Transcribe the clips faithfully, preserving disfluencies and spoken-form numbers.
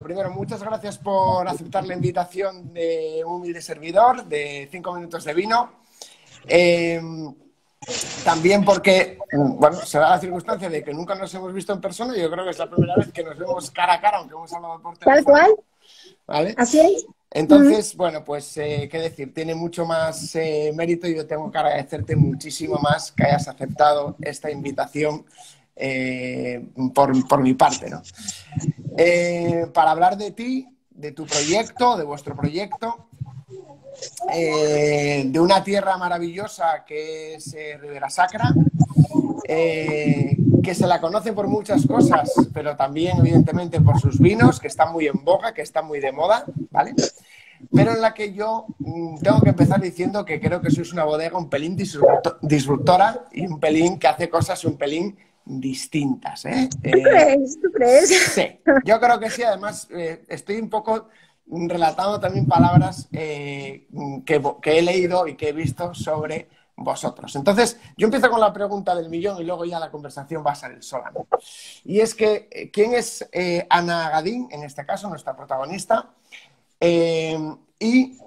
Primero, muchas gracias por aceptar la invitación de un humilde servidor de Cinco Minutos de Vino. Eh, también porque, bueno, se da la circunstancia de que nunca nos hemos visto en persona. Yo creo que es la primera vez que nos vemos cara a cara, aunque hemos hablado por teléfono. Tal cual. ¿Vale? Así es. Entonces, uh-huh. bueno, pues, eh, qué decir, tiene mucho más eh, mérito y yo tengo que agradecerte muchísimo más que hayas aceptado esta invitación eh, por, por mi parte, ¿no? Eh, para hablar de ti, de tu proyecto, de vuestro proyecto, eh, de una tierra maravillosa que es eh, Ribera Sacra, eh, que se la conoce por muchas cosas, pero también evidentemente por sus vinos, que están muy en boga, que están muy de moda, ¿vale? Pero en la que yo tengo que empezar diciendo que creo que sois una bodega un pelín disruptora y un pelín que hace cosas un pelín distintas, ¿eh? ¿Tú crees? ¿Tú crees? Sí, yo creo que sí. Además, eh, estoy un poco relatando también palabras eh, que, que he leído y que he visto sobre vosotros. Entonces, yo empiezo con la pregunta del millón y luego ya la conversación va a salir sola, ¿no? Y es que, ¿quién es eh, Ana Gadín, en este caso, nuestra protagonista? Eh, ¿Y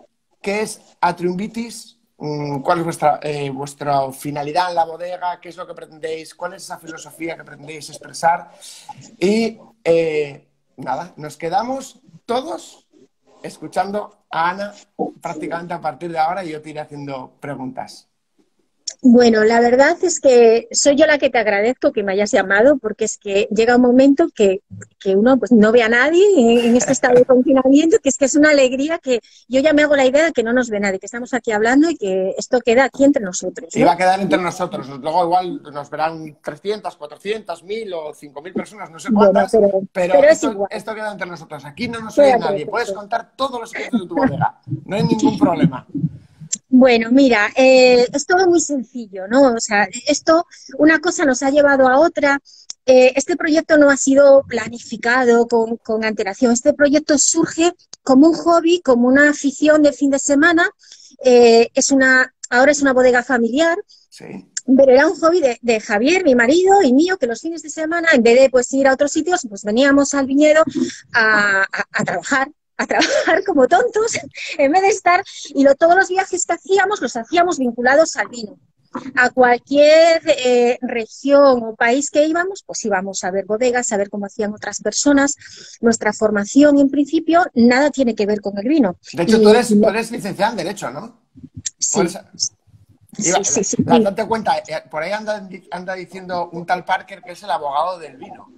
qué es Atrium Vitis? ¿Cuál es vuestra, eh, vuestra finalidad en la bodega? ¿Qué es lo que pretendéis? ¿Cuál es esa filosofía que pretendéis expresar? Y eh, nada, nos quedamos todos escuchando a Ana prácticamente a partir de ahora y yo te iré haciendo preguntas. Bueno, la verdad es que soy yo la que te agradezco que me hayas llamado, porque es que llega un momento que, que uno pues no ve a nadie en, en este estado de confinamiento, que es que es una alegría que yo ya me hago la idea de que no nos ve nadie, que estamos aquí hablando y que esto queda aquí entre nosotros, ¿no? Sí, va a quedar entre nosotros. Luego igual nos verán trescientas, cuatrocientas, mil o cinco mil personas, no sé cuántas, bueno, pero, pero, pero esto, es igual. Esto queda entre nosotros. Aquí no nos ve nadie. Puedes contar todos los secretos de tu bodega. No hay ningún problema. Bueno, mira, eh, es todo muy sencillo, ¿no? O sea, esto, una cosa nos ha llevado a otra. Eh, este proyecto no ha sido planificado con, con antelación. Este proyecto surge como un hobby, como una afición de fin de semana. Eh, es una, ahora es una bodega familiar. Sí. Pero era un hobby de, de Javier, mi marido, y mío, que los fines de semana, en vez de pues ir a otros sitios, pues veníamos al viñedo a, a, a trabajar. a trabajar como tontos, en vez de estar, y lo, todos los viajes que hacíamos, los hacíamos vinculados al vino. A cualquier eh, región o país que íbamos, pues íbamos a ver bodegas, a ver cómo hacían otras personas. Nuestra formación, en principio, nada tiene que ver con el vino. De hecho, y, tú, eres, tú eres licenciada en Derecho, ¿no? Sí. Sí, va, sí, sí, la, sí. Date cuenta, por ahí anda, anda diciendo un tal Parker que es el abogado del vino.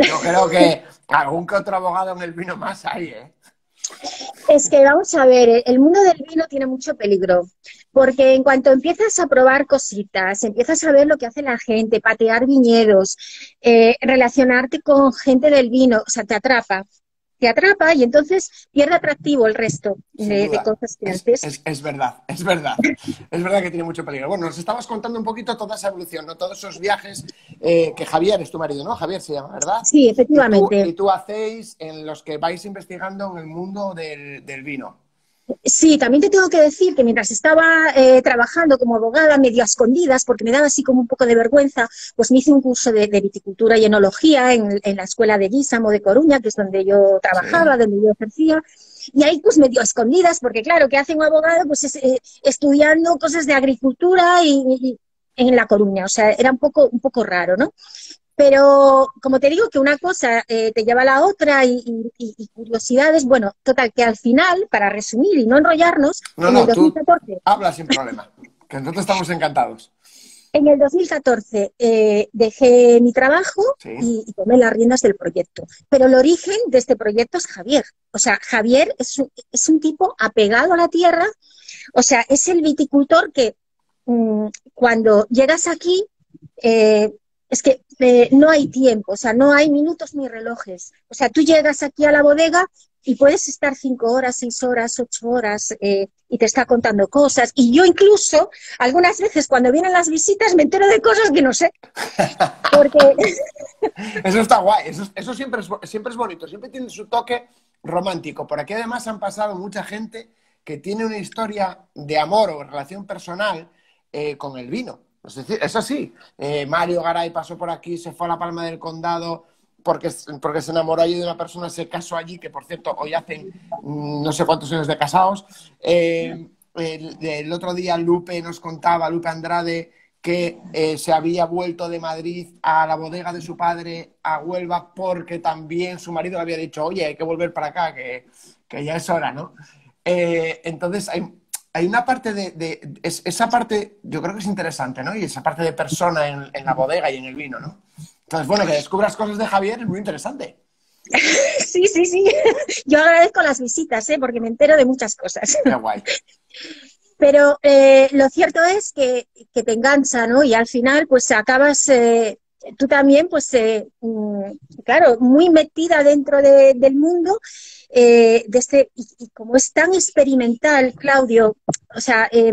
Yo creo que algún que otro abogado en el vino más hay, ¿eh? Es que vamos a ver, el mundo del vino tiene mucho peligro, porque en cuanto empiezas a probar cositas, empiezas a ver lo que hace la gente, patear viñedos, eh, relacionarte con gente del vino, o sea, te atrapa, te atrapa y entonces pierde atractivo el resto de, de cosas que haces. Es, es, es verdad, es verdad, es verdad que tiene mucho peligro. Bueno, nos estabas contando un poquito toda esa evolución, ¿no? Todos esos viajes eh, que Javier es tu marido, ¿no? Javier se llama, ¿verdad? Sí, efectivamente. Y tú, y tú hacéis en los que vais investigando en el mundo del, del vino. Sí, también te tengo que decir que mientras estaba eh, trabajando como abogada, medio a escondidas, porque me daba así como un poco de vergüenza, pues me hice un curso de, de viticultura y enología en, en la escuela de Guisamo de Coruña, que es donde yo trabajaba, sí. Donde yo ejercía. Y ahí pues medio a escondidas, porque claro, ¿qué hace un abogado? Pues es, eh, estudiando cosas de agricultura y, y en la Coruña. O sea, era un poco, un poco raro, ¿no? Pero, como te digo, que una cosa eh, te lleva a la otra y, y, y curiosidades, bueno, total, que al final, para resumir y no enrollarnos, no, en no, el dos mil catorce... Habla sin problema, que nosotros estamos encantados. En el dos mil catorce eh, dejé mi trabajo, sí. y, y tomé las riendas del proyecto. Pero el origen de este proyecto es Javier. O sea, Javier es un, es un tipo apegado a la tierra. O sea, es el viticultor que mmm, cuando llegas aquí... Eh, Es que eh, no hay tiempo, o sea, no hay minutos ni relojes. O sea, tú llegas aquí a la bodega y puedes estar cinco horas, seis horas, ocho horas eh, y te está contando cosas. Y yo incluso, algunas veces cuando vienen las visitas, me entero de cosas que no sé. Porque... Eso está guay, eso, eso siempre, es, siempre es bonito, siempre tiene su toque romántico. Por aquí además han pasado mucha gente que tiene una historia de amor o relación personal eh, con el vino. Es decir, eso sí, eh, Mario Garay pasó por aquí, se fue a La Palma del Condado, porque, porque se enamoró allí de una persona, se casó allí, que por cierto hoy hacen no sé cuántos años de casados. Eh, el, el otro día Lupe nos contaba, Lupe Andrade, que eh, se había vuelto de Madrid a la bodega de su padre, a Huelva, porque también su marido le había dicho, oye, hay que volver para acá, que, que ya es hora, ¿no? Eh, entonces hay, hay una parte de, de, de... Esa parte yo creo que es interesante, ¿no? Y esa parte de persona en, en la bodega y en el vino, ¿no? Entonces, bueno, que descubras cosas de Javier es muy interesante. Sí, sí, sí. Yo agradezco las visitas, ¿eh? Porque me entero de muchas cosas. Qué guay. Pero eh, lo cierto es que, que te engancha, ¿no? Y al final, pues acabas eh, tú también, pues, eh, claro, muy metida dentro de, del mundo. Eh, de este, y, y como es tan experimental, Claudio, o sea, eh,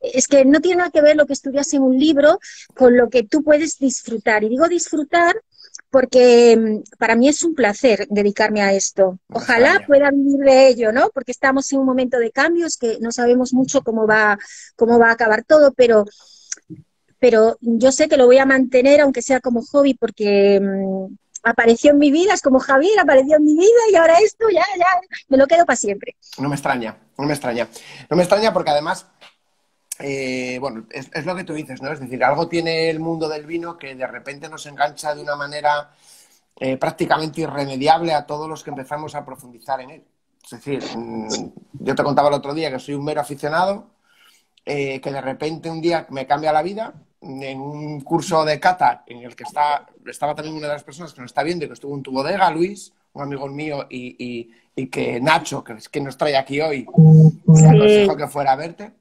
es que no tiene nada que ver lo que estudias en un libro con lo que tú puedes disfrutar. Y digo disfrutar porque para mí es un placer dedicarme a esto. Ojalá pueda vivir de ello, ¿no? Porque estamos en un momento de cambios que no sabemos mucho cómo va, cómo va a acabar todo, pero, pero yo sé que lo voy a mantener, aunque sea como hobby, porque mmm, apareció en mi vida, es como Javier, apareció en mi vida y ahora esto ya, ya, me lo quedo para siempre. No me extraña, no me extraña. No me extraña porque además... Eh, bueno, es, es lo que tú dices, ¿no? Es decir, algo tiene el mundo del vino que de repente nos engancha de una manera eh, prácticamente irremediable a todos los que empezamos a profundizar en él. Es decir, yo te contaba el otro día que soy un mero aficionado, eh, que de repente un día me cambia la vida en un curso de cata en el que está, estaba también una de las personas que nos está viendo y que estuvo en tu bodega, Luis, un amigo mío, y, y, y que Nacho, que es quien nos trae aquí hoy, me aconsejó que fuera a verte.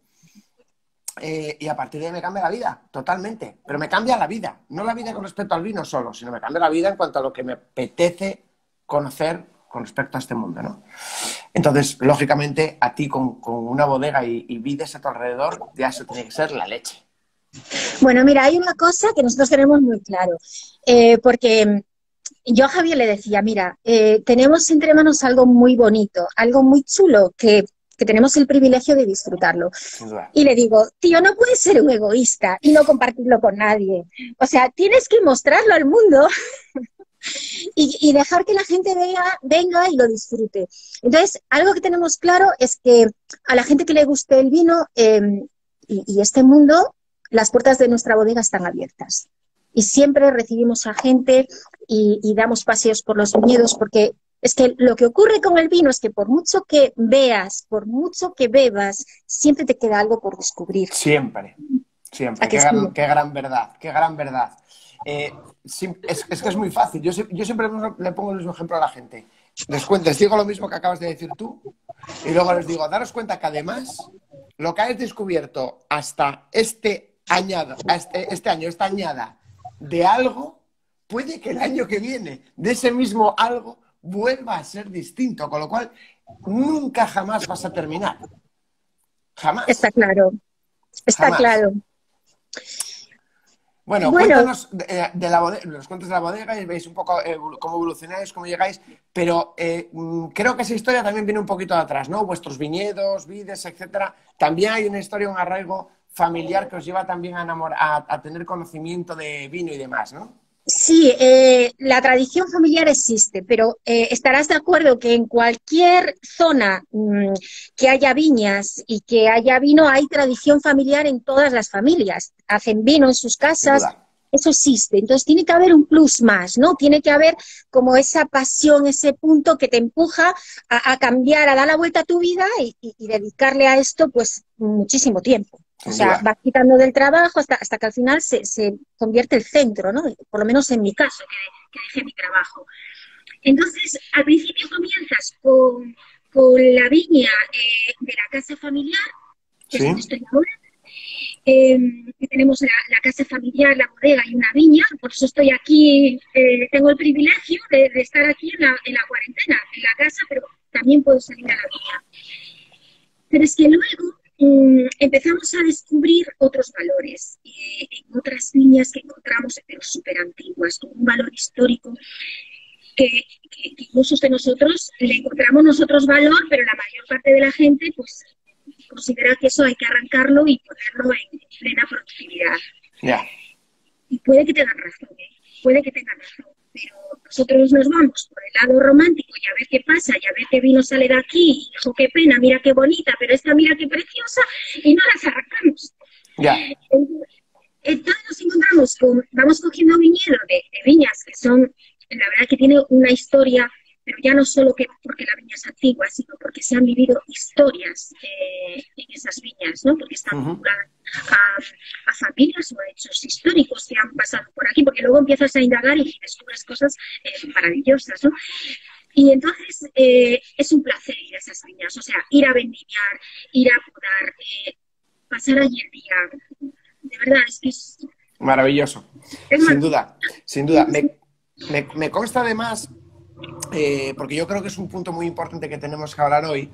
Eh, y a partir de ahí me cambia la vida, totalmente. Pero me cambia la vida, no la vida con respecto al vino solo, sino me cambia la vida en cuanto a lo que me apetece conocer con respecto a este mundo, ¿no? Entonces, lógicamente, a ti con, con una bodega y, y vides a tu alrededor, ya eso tiene que ser la leche. Bueno, mira, hay una cosa que nosotros tenemos muy claro, eh, porque... Yo a Javier le decía, mira, eh, tenemos entre manos algo muy bonito, algo muy chulo, que... que tenemos el privilegio de disfrutarlo. Y le digo, tío, no puedes ser un egoísta y no compartirlo con nadie. O sea, tienes que mostrarlo al mundo y, y dejar que la gente venga, venga y lo disfrute. Entonces, algo que tenemos claro es que a la gente que le guste el vino eh, y, y este mundo, las puertas de nuestra bodega están abiertas. Y siempre recibimos a gente y, y damos paseos por los viñedos porque... Es que lo que ocurre con el vino es que por mucho que veas, por mucho que bebas, siempre te queda algo por descubrir. Siempre, siempre. Qué gran, qué gran verdad, qué gran verdad. Eh, es, es que es muy fácil. Yo, yo siempre le pongo el mismo ejemplo a la gente. Les cuento, les digo lo mismo que acabas de decir tú y luego les digo, daros cuenta que además lo que habéis descubierto hasta este, añado, este, este año, esta añada de algo, puede que el año que viene de ese mismo algo vuelva a ser distinto, con lo cual nunca jamás vas a terminar. Jamás. Está claro. Está jamás. claro. Bueno, bueno. cuéntanos de, de la bodega, los cuentos de la bodega y veis un poco eh, cómo evolucionáis, cómo llegáis, pero eh, creo que esa historia también viene un poquito de atrás, ¿no? Vuestros viñedos, vides, etcétera. También hay una historia, un arraigo familiar que os lleva también a, enamorar, a, a tener conocimiento de vino y demás, ¿no? Sí, eh, la tradición familiar existe, pero eh, estarás de acuerdo que en cualquier zona mmm, que haya viñas y que haya vino, hay tradición familiar en todas las familias. Hacen vino en sus casas, eso existe. Entonces tiene que haber un plus más, ¿no? Tiene que haber como esa pasión, ese punto que te empuja a, a cambiar, a dar la vuelta a tu vida y, y, y dedicarle a esto pues muchísimo tiempo. O sea, vas quitando del trabajo hasta, hasta que al final se, se convierte el centro, ¿no? Por lo menos en mi caso, que, que dejé mi trabajo. Entonces, al principio comienzas con, con la viña eh, de la casa familiar, que ¿Sí? es donde estoy ahora. Eh, tenemos la, la casa familiar, la bodega y una viña, por eso estoy aquí, eh, tengo el privilegio de, de estar aquí en la, en la cuarentena, en la casa, pero también puedo salir a la viña. Pero es que luego... empezamos a descubrir otros valores, eh, en otras viñas que encontramos, pero súper antiguas, con un valor histórico que, que, que muchos de nosotros le encontramos nosotros valor, pero la mayor parte de la gente pues considera que eso hay que arrancarlo y ponerlo en plena productividad. Yeah. Y puede que tengan razón, ¿eh? puede que tengan razón. pero nosotros nos vamos por el lado romántico y a ver qué pasa, y a ver qué vino sale de aquí, hijo, qué pena, mira qué bonita, pero esta mira qué preciosa, y no las arrancamos. Ya. Entonces nos encontramos con, vamos cogiendo viñedos de, de viñas que son, la verdad que tiene una historia, pero ya no solo que porque la viña es antigua, sino porque se han vivido historias eh, en esas viñas, ¿no? Porque están vinculadas uh-huh. a, a familias o a hechos históricos que han pasado por aquí, porque luego empiezas a indagar y descubres cosas eh, maravillosas, ¿no? Y entonces eh, es un placer ir a esas viñas, o sea, ir a vendimiar, ir a podar, eh, pasar allí el día, de verdad, es que es... Maravilloso, es sin duda, sin duda. Me, me, me consta además... Eh, porque yo creo que es un punto muy importante que tenemos que hablar hoy.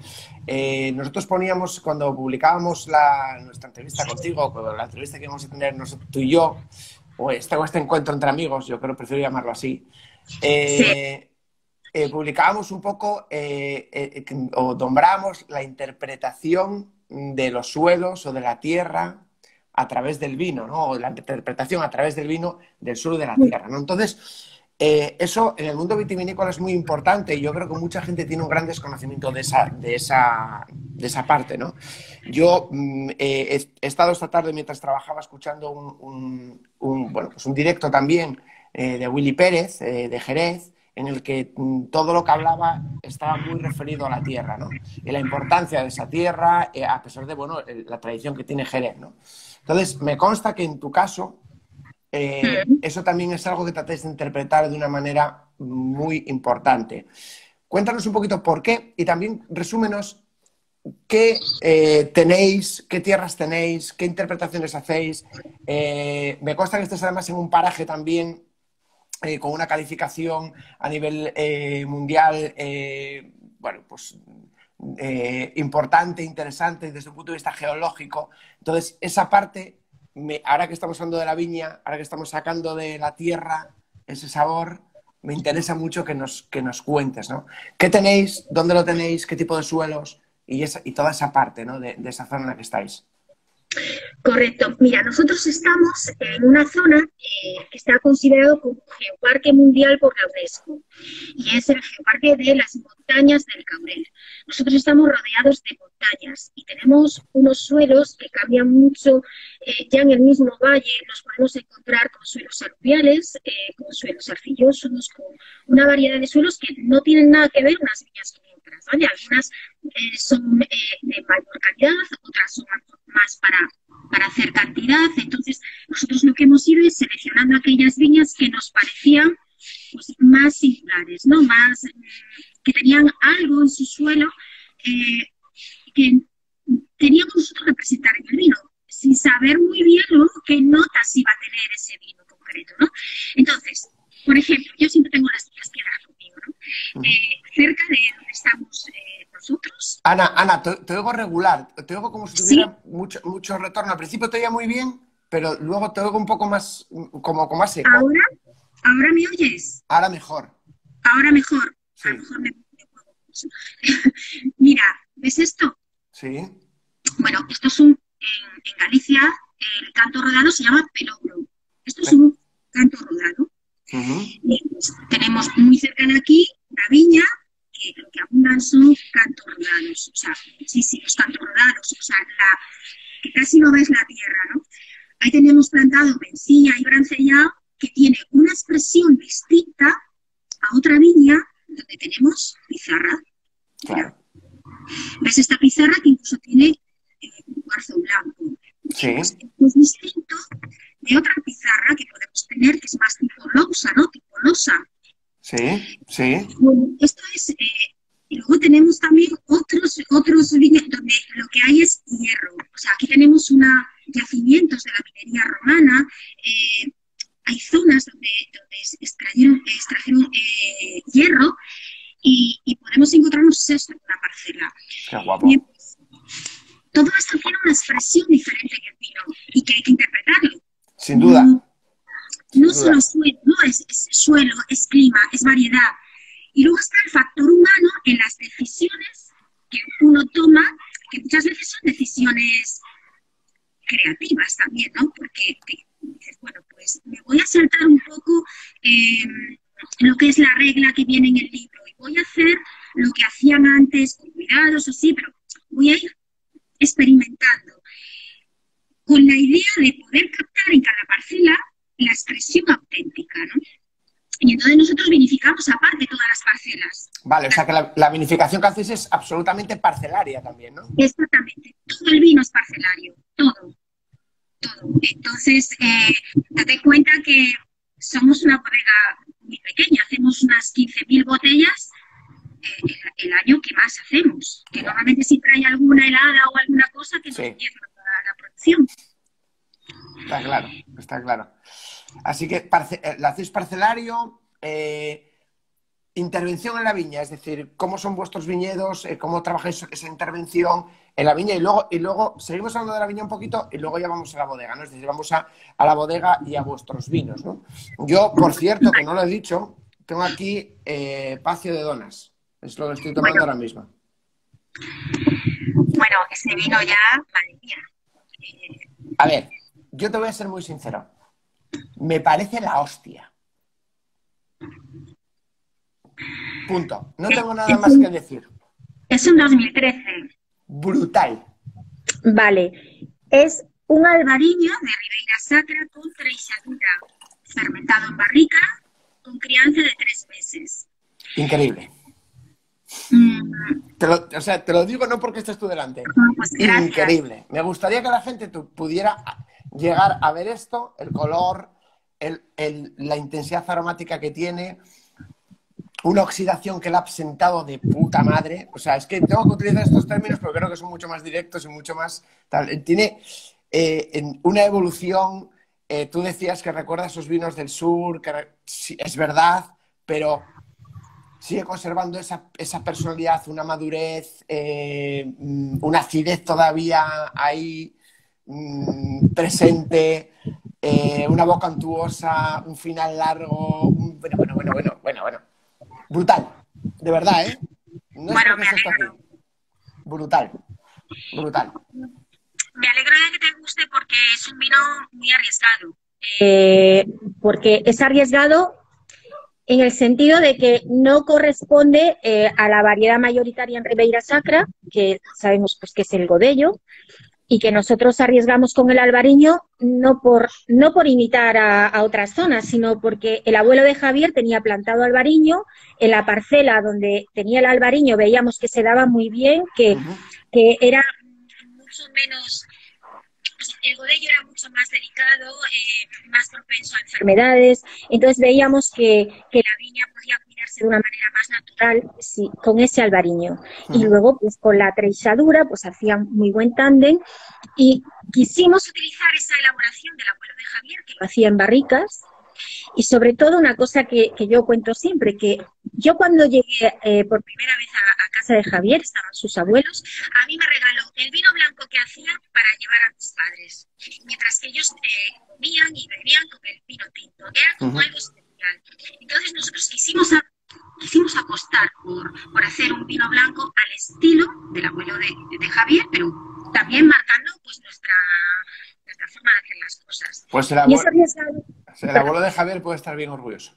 Eh, nosotros poníamos, cuando publicábamos la, nuestra entrevista contigo, la entrevista que vamos a tener nosotros, tú y yo, o este, o este encuentro entre amigos, yo creo que prefiero llamarlo así, eh, eh, publicábamos un poco eh, eh, o nombramos la interpretación de los suelos o de la tierra a través del vino, ¿no? O la interpretación a través del vino del suelo de la tierra, ¿no? Entonces... Eh, eso en el mundo vitivinícola es muy importante y yo creo que mucha gente tiene un gran desconocimiento de esa, de esa, de esa parte, ¿no? Yo mm, eh, he estado esta tarde mientras trabajaba escuchando un, un, un, bueno, pues un directo también eh, de Willy Pérez, eh, de Jerez, en el que mm, todo lo que hablaba estaba muy referido a la tierra, ¿no? Y la importancia de esa tierra, eh, a pesar de, bueno, la tradición que tiene Jerez, ¿no? Entonces, me consta que en tu caso... Eh, eso también es algo que tratáis de interpretar de una manera muy importante. Cuéntanos un poquito por qué y también resúmenos qué eh, tenéis, qué tierras tenéis, qué interpretaciones hacéis. Eh, me consta que estés además en un paraje también eh, con una calificación a nivel eh, mundial, eh, bueno, pues... Eh, importante, interesante desde un punto de vista geológico. Entonces, esa parte... Me, ahora que estamos hablando de la viña, ahora que estamos sacando de la tierra ese sabor, me interesa mucho que nos, que nos cuentes, ¿no? ¿Qué tenéis? ¿Dónde lo tenéis? ¿Qué tipo de suelos? Y, esa, y toda esa parte, ¿no? De, de esa zona en la que estáis. Correcto. Mira, nosotros estamos en una zona eh, que está considerado como geoparque mundial por la UNESCO y es el geoparque de las montañas del Caurel. Nosotros estamos rodeados de montañas y tenemos unos suelos que cambian mucho. Eh, ya en el mismo valle nos podemos encontrar con suelos aluviales, eh, con suelos arcillosos, con una variedad de suelos que no tienen nada que ver unas viñas con otras, ¿vale? Algunas eh, son eh, de mayor calidad, otras son más para, para hacer cantidad. Entonces, nosotros lo que hemos ido es seleccionando aquellas viñas que nos parecían, pues, más singulares, ¿no? Más, que tenían algo en su suelo eh, que teníamos nosotros que representar en el vino, sin saber muy bien luego qué notas iba a tener ese vino concreto, ¿no? Entonces, por ejemplo, yo siempre tengo las, las piedras conmigo, ¿no? Eh, cerca de donde estamos eh, nosotros. Ana, Ana, te, te oigo regular, te oigo como si tuviera ¿Sí? mucho, mucho retorno. Al principio te oía muy bien, pero luego te oigo un poco más, como, como más seco. ¿Ahora? ¿Ahora me oyes? Ahora mejor. Ahora mejor. Sí. A lo mejor me, me puedo mucho. Mira, ¿ves esto? Sí. Bueno, esto es un... En, en Galicia el canto rodado se llama pelouro. Esto es un canto rodado. Uh-huh. Y tenemos muy cercana aquí una viña que lo que abundan son cantos rodados. O sea, sí, sí, los cantos rodados. O sea, la, que casi no ves la tierra, ¿no? Ahí tenemos plantado mencilla y brancellao que tiene una expresión distinta a otra viña donde tenemos pizarra. Claro. ¿Ves esta pizarra que incluso tiene... un cuarzo blanco? Sí. Es, es distinto de otra pizarra que podemos tener, que es más tipo losa, ¿no? Tipo losa. Sí, sí. Bueno, esto es... Eh, y luego tenemos también otros otros donde lo que hay es hierro. O sea, aquí tenemos una yacimientos de la minería romana. Eh, hay zonas donde, donde extrajeron, extrajeron eh, hierro y, y podemos encontrarnos esto en una parcela. Qué guapo. Y, todo esto tiene una expresión diferente en el vino y que hay que interpretarlo. Sin duda. No, no Sin duda. Solo suelo, no es, es suelo, es clima, es variedad. Y luego está el factor humano en las decisiones que uno toma, que muchas veces son decisiones creativas también, ¿no? Porque dices, bueno, pues me voy a saltar un poco eh, regla que viene en el libro y voy a hacer lo que hacían antes, con cuidados, así, pero voy a ir experimentando con la idea de poder captar en cada parcela la expresión auténtica, ¿no? Y entonces nosotros vinificamos aparte todas las parcelas. Vale, o sea que la, la vinificación que hacéis es absolutamente parcelaria también, ¿no? Exactamente. Todo el vino es parcelario. Todo. Todo. Entonces, eh, date cuenta que somos una bodega muy pequeña. Hacemos unas quince mil botellas eh, el, el año que más hacemos. Que bueno, normalmente siempre hay alguna helada o alguna cosa que nos empieza sí. la, la producción. Está claro, está claro. Así que lo hacéis parcelario, eh, intervención en la viña, es decir, cómo son vuestros viñedos, eh, cómo trabajáis esa intervención en la viña y luego, y luego seguimos hablando de la viña un poquito y luego ya vamos a la bodega, ¿no? Es decir, vamos a, a la bodega y a vuestros vinos, ¿no? Yo, por cierto, que no lo he dicho, tengo aquí eh, Pacio de Donas, es lo que estoy tomando bueno, ahora mismo. Bueno, ese vino ya, madre mía. Eh... A ver, yo te voy a ser muy sincero. Me parece la hostia. Punto. No tengo nada más que decir. Es un dos mil trece. Brutal. Vale. Es un albariño de Ribera Sacra con treixadura, fermentado en barrica, con crianza de tres meses. Increíble. Mm. Te lo, o sea, te lo digo no porque estés tú delante. Pues increíble. Me gustaría que la gente pudiera llegar a ver esto, el color, el, el, la intensidad aromática que tiene, una oxidación que la ha presentado de puta madre. O sea, es que tengo que utilizar estos términos porque creo que son mucho más directos y mucho más tal. Tiene eh, una evolución. Eh, tú decías que recuerda esos vinos del sur, que re... sí, es verdad, pero sigue conservando esa, esa personalidad, una madurez, eh, una acidez todavía ahí presente, eh, una boca antuosa, un final largo, un... bueno, bueno, bueno, bueno, bueno, bueno, brutal, de verdad, ¿eh? No bueno, me alegro. Brutal, brutal. Me alegro de que te guste porque es un vino muy arriesgado. Eh, porque es arriesgado en el sentido de que no corresponde eh, a la variedad mayoritaria en Ribera Sacra, que sabemos pues que es el Godello, y que nosotros arriesgamos con el albariño no por, no por imitar a, a otras zonas, sino porque el abuelo de Javier tenía plantado albariño, en la parcela donde tenía el albariño veíamos que se daba muy bien, que, uh-huh. que era mucho menos, el Godello era mucho más delicado, eh, más propenso a enfermedades, entonces veíamos que, que la viña podía cuidarse de una manera más natural sí, con ese albariño. Uh-huh. Y luego, pues con la treixadura, pues hacían muy buen tándem y quisimos utilizar esa elaboración del abuelo de Javier, que lo hacía en barricas, y sobre todo una cosa que, que yo cuento siempre, que yo cuando llegué eh, por primera vez a, a casa de Javier, estaban sus abuelos, a mí me regaló el vino blanco que hacía para llevar a mis padres, mientras que ellos eh, comían y bebían con el vino tinto, era como uh-huh. algo especial. Entonces nosotros quisimos, a, quisimos apostar por, por hacer un vino blanco al estilo del abuelo de, de Javier, pero también marcando pues nuestra... la forma de hacer las cosas. Pues el abuelo, el abuelo de Javier puede estar bien orgulloso.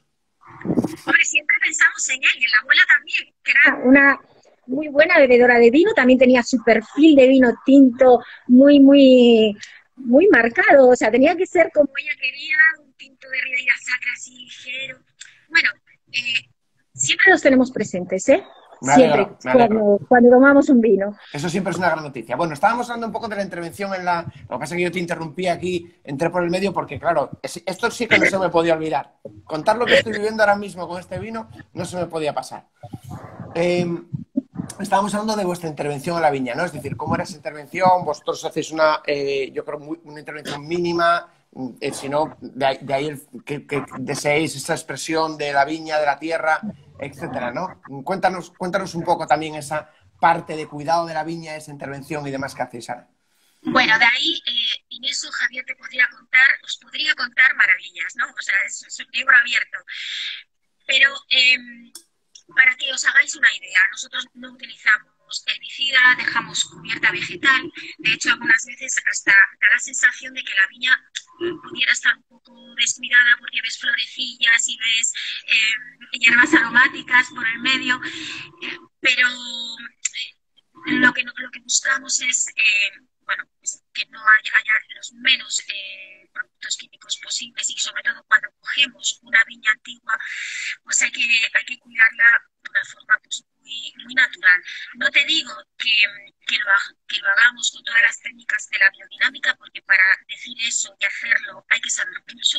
Hombre, siempre pensamos en él y en la abuela también, que era una muy buena bebedora de vino, también tenía su perfil de vino tinto muy, muy, muy marcado, o sea, tenía que ser como ella quería, un tinto de Ribera Sacra así ligero. Bueno, eh, siempre los tenemos presentes, ¿eh? Me alegro, siempre, cuando, cuando tomamos un vino. Eso siempre es una gran noticia. Bueno, estábamos hablando un poco de la intervención en la... Lo que pasa es que yo te interrumpí aquí, entré por el medio porque, claro, esto sí que no se me podía olvidar. Contar lo que estoy viviendo ahora mismo con este vino no se me podía pasar. Eh, estábamos hablando de vuestra intervención en la viña, ¿no? Es decir, ¿cómo era esa intervención? Vosotros hacéis una, eh, yo creo, muy, una intervención mínima, eh, si no, de, de ahí el, que, que deseéis esa expresión de la viña, de la tierra, etcétera, ¿no? Cuéntanos, cuéntanos un poco también esa parte de cuidado de la viña, esa intervención y demás que hacéis, Ana. Bueno, de ahí, eh, en eso Javier te podría contar, os podría contar maravillas, ¿no? O sea, es, es un libro abierto. Pero eh, para que os hagáis una idea, nosotros no utilizamos herbicidas, crecida, dejamos cubierta vegetal. De hecho, algunas veces hasta da la sensación de que la viña pudiera estar un poco descuidada porque ves florecillas y ves eh, hierbas aromáticas por el medio, eh, pero lo que, lo que buscamos es eh, bueno, pues que no haya, haya los menos eh, productos químicos posibles, y sobre todo cuando cogemos una viña antigua, pues hay que, hay que cuidarla de una forma pues, muy, muy natural. No te digo que, que, lo, que lo hagamos con todas las técnicas de la biodinámica, porque para decir eso y hacerlo hay que saber mucho.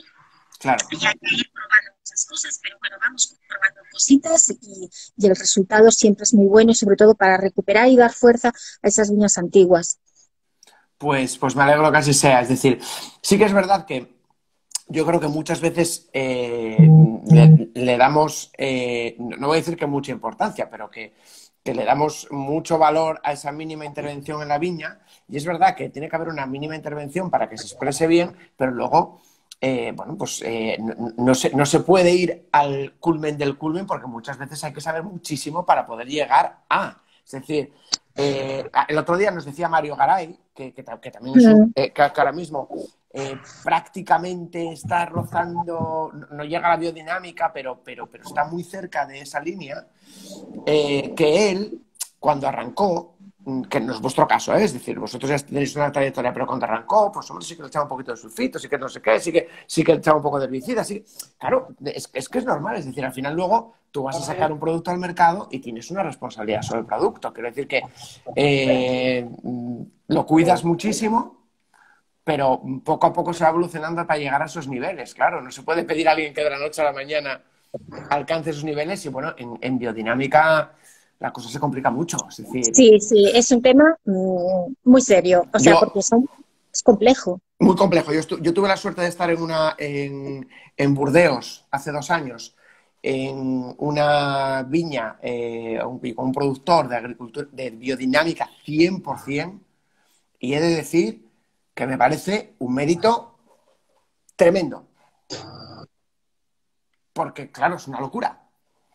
Claro. Y hay que ir probando muchas cosas, pero bueno, vamos probando cositas y, y el resultado siempre es muy bueno, y sobre todo para recuperar y dar fuerza a esas viñas antiguas. Pues, pues me alegro que así sea. Es decir, sí que es verdad que yo creo que muchas veces eh, le, le damos, eh, no voy a decir que mucha importancia, pero que, que le damos mucho valor a esa mínima intervención en la viña, y es verdad que tiene que haber una mínima intervención para que se exprese bien, pero luego... Eh, bueno, pues eh, no, no, se, no se puede ir al culmen del culmen, porque muchas veces hay que saber muchísimo para poder llegar a... Es decir, eh, el otro día nos decía Mario Garay, que, que, que también es un, eh, que ahora mismo eh, prácticamente está rozando, no llega a la biodinámica, pero, pero, pero está muy cerca de esa línea, eh, que él, cuando arrancó, que no es vuestro caso, ¿eh? Es decir, vosotros ya tenéis una trayectoria, pero cuando arrancó, pues hombre, sí que le echaba un poquito de sulfito, sí que no sé qué, sí que, sí que le echaba un poco de herbicida, sí. Claro, es, es que es normal, es decir, al final luego tú vas a sacar un producto al mercado y tienes una responsabilidad sobre el producto. Quiero decir que eh, lo cuidas muchísimo, pero poco a poco se va evolucionando hasta llegar a esos niveles, claro. No se puede pedir a alguien que de la noche a la mañana alcance esos niveles y, bueno, en, en biodinámica... la cosa se complica mucho. Es decir, sí, sí, es un tema muy serio, o sea, yo, porque son, es complejo. Muy complejo. Yo, yo tuve la suerte de estar en, una, en, en Burdeos hace dos años, en una viña, eh, un, un productor de agricultura de biodinámica cien por cien, y he de decir que me parece un mérito tremendo. Porque, claro, es una locura.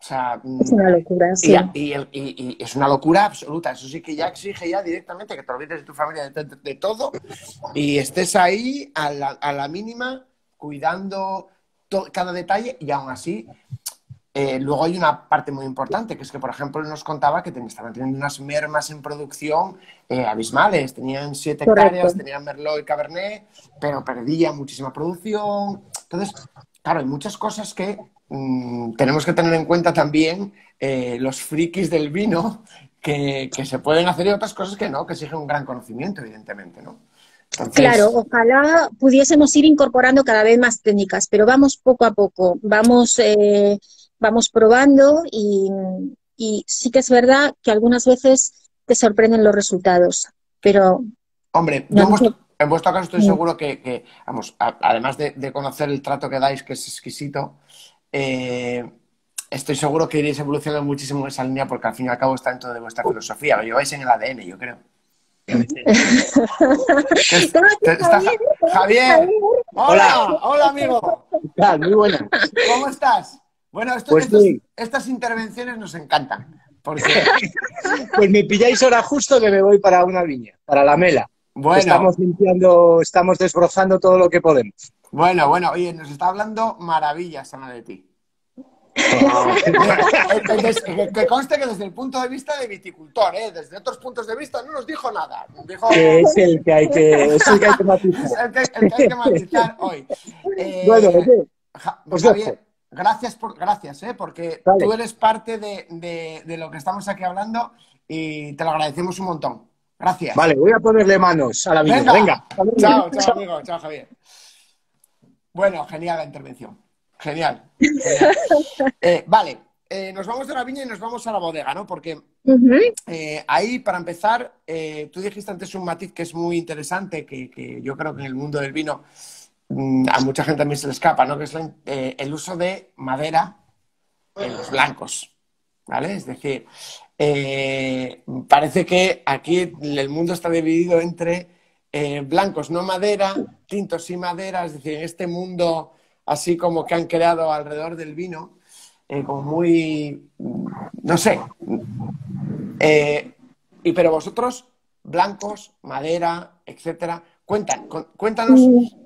O sea, es una locura, sí. Y, y, y, y es una locura absoluta. Eso sí que ya exige ya directamente que te olvides de tu familia, de, de, de todo, y estés ahí a la, a la mínima, cuidando todo, cada detalle, y aún así, eh, luego hay una parte muy importante, que es que, por ejemplo, nos contaba que estaban teniendo unas mermas en producción eh, abismales. Tenían siete Correcto. hectáreas, tenían Merlot y Cabernet, pero perdían muchísima producción. Entonces, claro, hay muchas cosas que... Mm, tenemos que tener en cuenta también eh, los frikis del vino que, que se pueden hacer, y otras cosas que no, que exigen un gran conocimiento, evidentemente, ¿no? Entonces... Claro, ojalá pudiésemos ir incorporando cada vez más técnicas, pero vamos poco a poco, vamos, eh, vamos probando, y, y sí que es verdad que algunas veces te sorprenden los resultados, pero... Hombre, no hemos... En vuestro caso estoy seguro que, que vamos, a, además de, de conocer el trato que dais, que es exquisito, eh, estoy seguro que iréis evolucionando muchísimo en esa línea, porque al fin y al cabo está dentro de vuestra filosofía, lo lleváis en el A D N, yo creo. es, te, está, Javier, hola, hola amigo. ¿Qué tal? Muy buenas. ¿Cómo estás? Bueno, esto, pues estos, sí. estas intervenciones nos encantan. Porque... Pues me pilláis ahora justo que me voy para una viña, para la mela. Bueno. Estamos limpiando, estamos desbrozando todo lo que podemos. Bueno, bueno, oye, nos está hablando maravillas, Ana, de ti. Oh. Entonces, que conste que desde el punto de vista de viticultor, ¿eh? Desde otros puntos de vista no nos dijo nada. Nos dijo... Que es el que hay que, es el que, hay que matizar. el, que, el que hay que matizar hoy. Eh, bueno, oye, ja, pues Javier, gracias, por, gracias ¿eh? porque vale. tú eres parte de, de, de lo que estamos aquí hablando, y te lo agradecemos un montón. Gracias. Vale, voy a ponerle manos a la vida. Venga. Venga. Chao, chao, amigo. Chao, Javier. Bueno, genial la intervención. Genial. genial. Eh, vale, eh, nos vamos de la viña y nos vamos a la bodega, ¿no? Porque eh, ahí, para empezar, eh, tú dijiste antes un matiz que es muy interesante, que, que yo creo que en el mundo del vino mmm, a mucha gente también se le escapa, ¿no? Que es la, eh, el uso de madera en los blancos, ¿vale? Es decir... Eh, parece que aquí el mundo está dividido entre eh, blancos no madera, tintos y madera. Es decir, en este mundo así como que han creado alrededor del vino, eh, como muy, no sé, eh, Y pero vosotros, blancos, madera, etcétera, cuentan, cuéntanos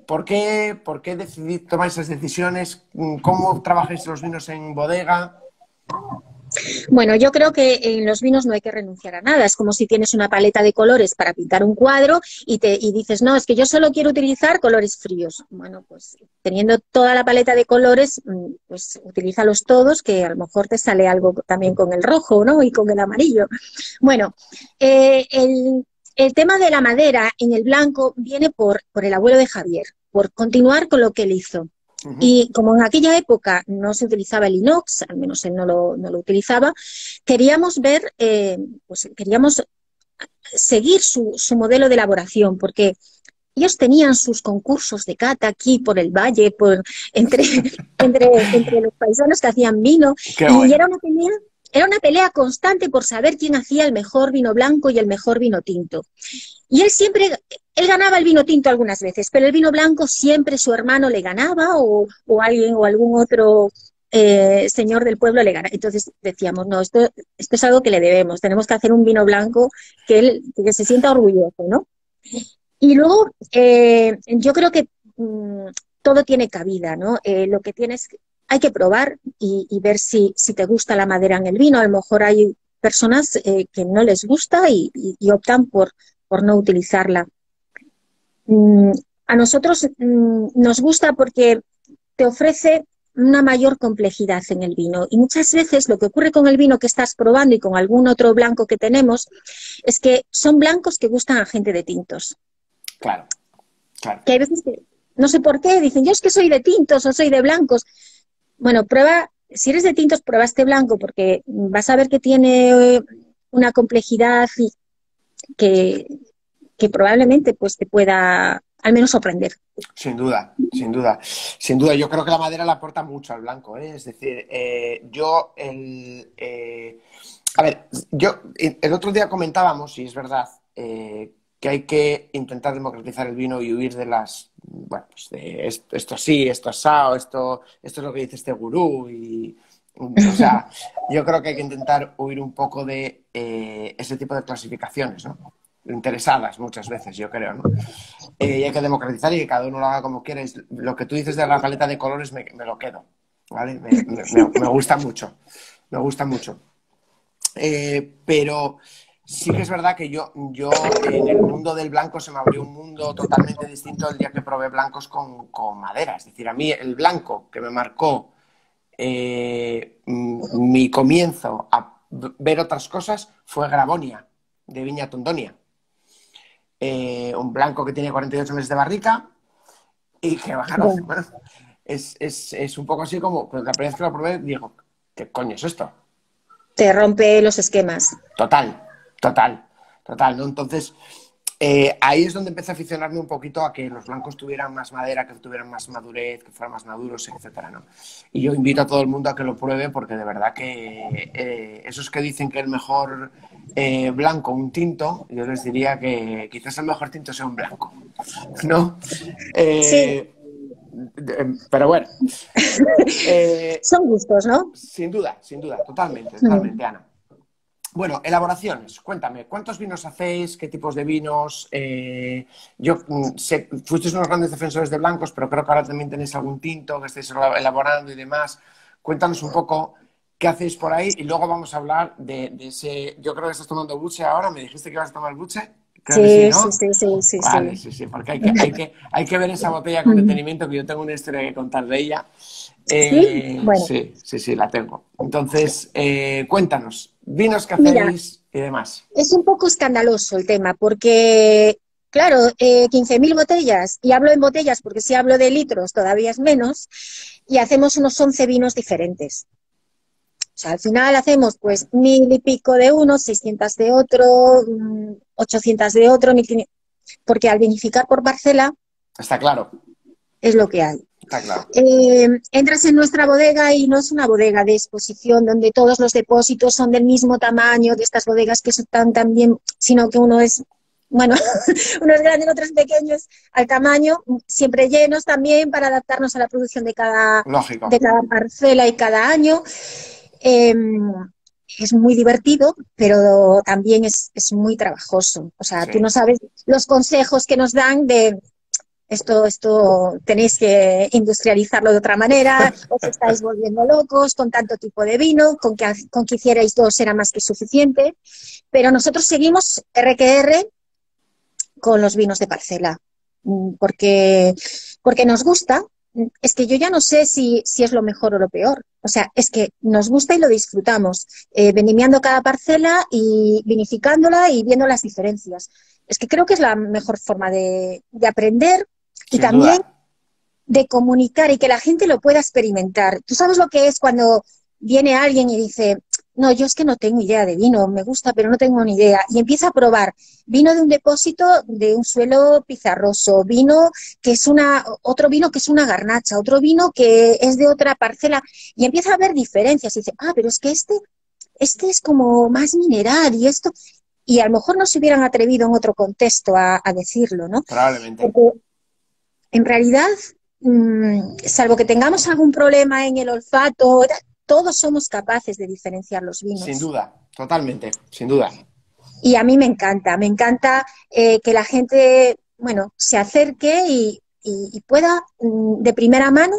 por qué, por qué decidís tomar esas decisiones, cómo trabajáis los vinos en bodega. Bueno, yo creo que en los vinos no hay que renunciar a nada. Es como si tienes una paleta de colores para pintar un cuadro y, te, y dices, no, es que yo solo quiero utilizar colores fríos. Bueno, pues teniendo toda la paleta de colores, pues utilízalos todos, que a lo mejor te sale algo también con el rojo, ¿no? Y con el amarillo. Bueno, eh, el, el tema de la madera en el blanco viene por, por el abuelo de Javier, por continuar con lo que él hizo. Y como en aquella época no se utilizaba el inox, al menos él no lo, no lo utilizaba, queríamos ver, eh, pues queríamos seguir su, su modelo de elaboración, porque ellos tenían sus concursos de cata aquí por el valle, por entre, entre, entre los paisanos que hacían vino, qué bueno. Y era una pelea, era una pelea constante por saber quién hacía el mejor vino blanco y el mejor vino tinto. Y él siempre, él ganaba el vino tinto algunas veces, pero el vino blanco siempre su hermano le ganaba o, o alguien o algún otro eh, señor del pueblo le ganaba. Entonces decíamos, no, esto, esto es algo que le debemos, tenemos que hacer un vino blanco que él que se sienta orgulloso, ¿no? Y luego eh, yo creo que mmm, todo tiene cabida, ¿no? Eh, lo que tienes, hay que probar y, y ver si, si te gusta la madera en el vino. A lo mejor hay personas eh, que no les gusta y, y, y optan por... por no utilizarla. A nosotros nos gusta porque te ofrece una mayor complejidad en el vino y muchas veces lo que ocurre con el vino que estás probando y con algún otro blanco que tenemos es que son blancos que gustan a gente de tintos. Claro, claro. Que hay veces que, no sé por qué, dicen, yo es que soy de tintos o soy de blancos. Bueno, prueba, si eres de tintos, prueba este blanco porque vas a ver que tiene una complejidad y Que, que probablemente pues te pueda al menos sorprender. Sin duda, sin duda. Sin duda, yo creo que la madera le aporta mucho al blanco, ¿eh? Es decir, eh, yo el, eh, a ver, yo el otro día comentábamos, y es verdad, eh, que hay que intentar democratizar el vino y huir de las, bueno, pues de esto, esto sí, esto asado, esto, esto es lo que dice este gurú y... O sea, yo creo que hay que intentar huir un poco de eh, ese tipo de clasificaciones, ¿no? Interesadas muchas veces, yo creo, ¿no? Eh, y hay que democratizar y que cada uno lo haga como quiera. Lo que tú dices de la paleta de colores me, me lo quedo, ¿vale? Me, me, me gusta mucho, me gusta mucho. Eh, pero sí que es verdad que yo, yo en el mundo del blanco se me abrió un mundo totalmente distinto el día que probé blancos con, con madera. Es decir, a mí el blanco que me marcó Eh, mi comienzo a ver otras cosas fue Gravonia, de Viña Tondonia. Eh, un blanco que tiene cuarenta y ocho meses de barrica y que bajaron. Oh. Bueno, es, es, es un poco así como, pues la primera vez que lo probé, digo, ¿qué coño es esto? Te rompe los esquemas. Total, total, total, ¿no? Entonces, eh, ahí es donde empecé a aficionarme un poquito a que los blancos tuvieran más madera, que tuvieran más madurez, que fueran más maduros, etcétera, ¿no? Y yo invito a todo el mundo a que lo pruebe porque de verdad que eh, esos que dicen que el mejor eh, blanco, un tinto, yo les diría que quizás el mejor tinto sea un blanco, ¿no? Eh, sí. Pero bueno. Eh, Son gustos, ¿no? Sin duda, sin duda, totalmente, totalmente, mm. Ana. Bueno, elaboraciones. Cuéntame, ¿cuántos vinos hacéis? ¿Qué tipos de vinos? Eh, yo sé, fuisteis unos grandes defensores de blancos, pero creo que ahora también tenéis algún tinto que estáis elaborando y demás. Cuéntanos un poco qué hacéis por ahí y luego vamos a hablar de, de ese... Yo creo que estás tomando buche ahora. ¿Me dijiste que ibas a tomar buche? Creo sí, que sí, ¿no? sí, sí, sí, vale, sí, sí, sí, porque hay que, hay, que, hay que ver esa botella con detenimiento, que yo tengo una historia que contar de ella. Eh, ¿Sí? Bueno. Sí, sí, sí, la tengo. Entonces, eh, cuéntanos, vinos que hacéis y demás. Es un poco escandaloso el tema, porque, claro, eh, quince mil botellas, y hablo en botellas porque si hablo de litros todavía es menos, y hacemos unos once vinos diferentes. O sea, al final hacemos pues mil y pico de uno, seiscientos de otro, ochocientos de otro, mil quinientos, porque al vinificar por parcela... Está claro. Es lo que hay. Está claro. Eh, entras en nuestra bodega y no es una bodega de exposición donde todos los depósitos son del mismo tamaño, de estas bodegas que están tan bien, sino que uno es... Bueno, unos grandes, otros pequeños, al tamaño, siempre llenos también para adaptarnos a la producción de cada, de cada parcela y cada año. Eh, es muy divertido, pero también es, es muy trabajoso. O sea, sí. Tú no sabes los consejos que nos dan de esto, esto tenéis que industrializarlo de otra manera, os estáis volviendo locos con tanto tipo de vino, con que, con que hicierais dos era más que suficiente. Pero nosotros seguimos erre que erre con los vinos de parcela, porque, porque nos gusta. Es que yo ya no sé si, si es lo mejor o lo peor. O sea, es que nos gusta y lo disfrutamos, eh, vendimiando cada parcela y vinificándola y viendo las diferencias. Es que creo que es la mejor forma de, de aprender y Sin también duda. de comunicar y que la gente lo pueda experimentar. ¿Tú sabes lo que es cuando viene alguien y dice, no, yo es que no tengo idea de vino, me gusta pero no tengo ni idea? Y empieza a probar vino de un depósito de un suelo pizarroso, vino que es una, otro vino que es una garnacha, otro vino que es de otra parcela, y empieza a ver diferencias y dice, ah, pero es que este, este es como más mineral y esto, y a lo mejor no se hubieran atrevido en otro contexto a, a decirlo, ¿no? Probablemente. Porque en realidad, mmm, salvo que tengamos algún problema en el olfato, todos somos capaces de diferenciar los vinos. Sin duda, totalmente, sin duda. Y a mí me encanta, me encanta eh, que la gente, bueno, se acerque y, y, y pueda de primera mano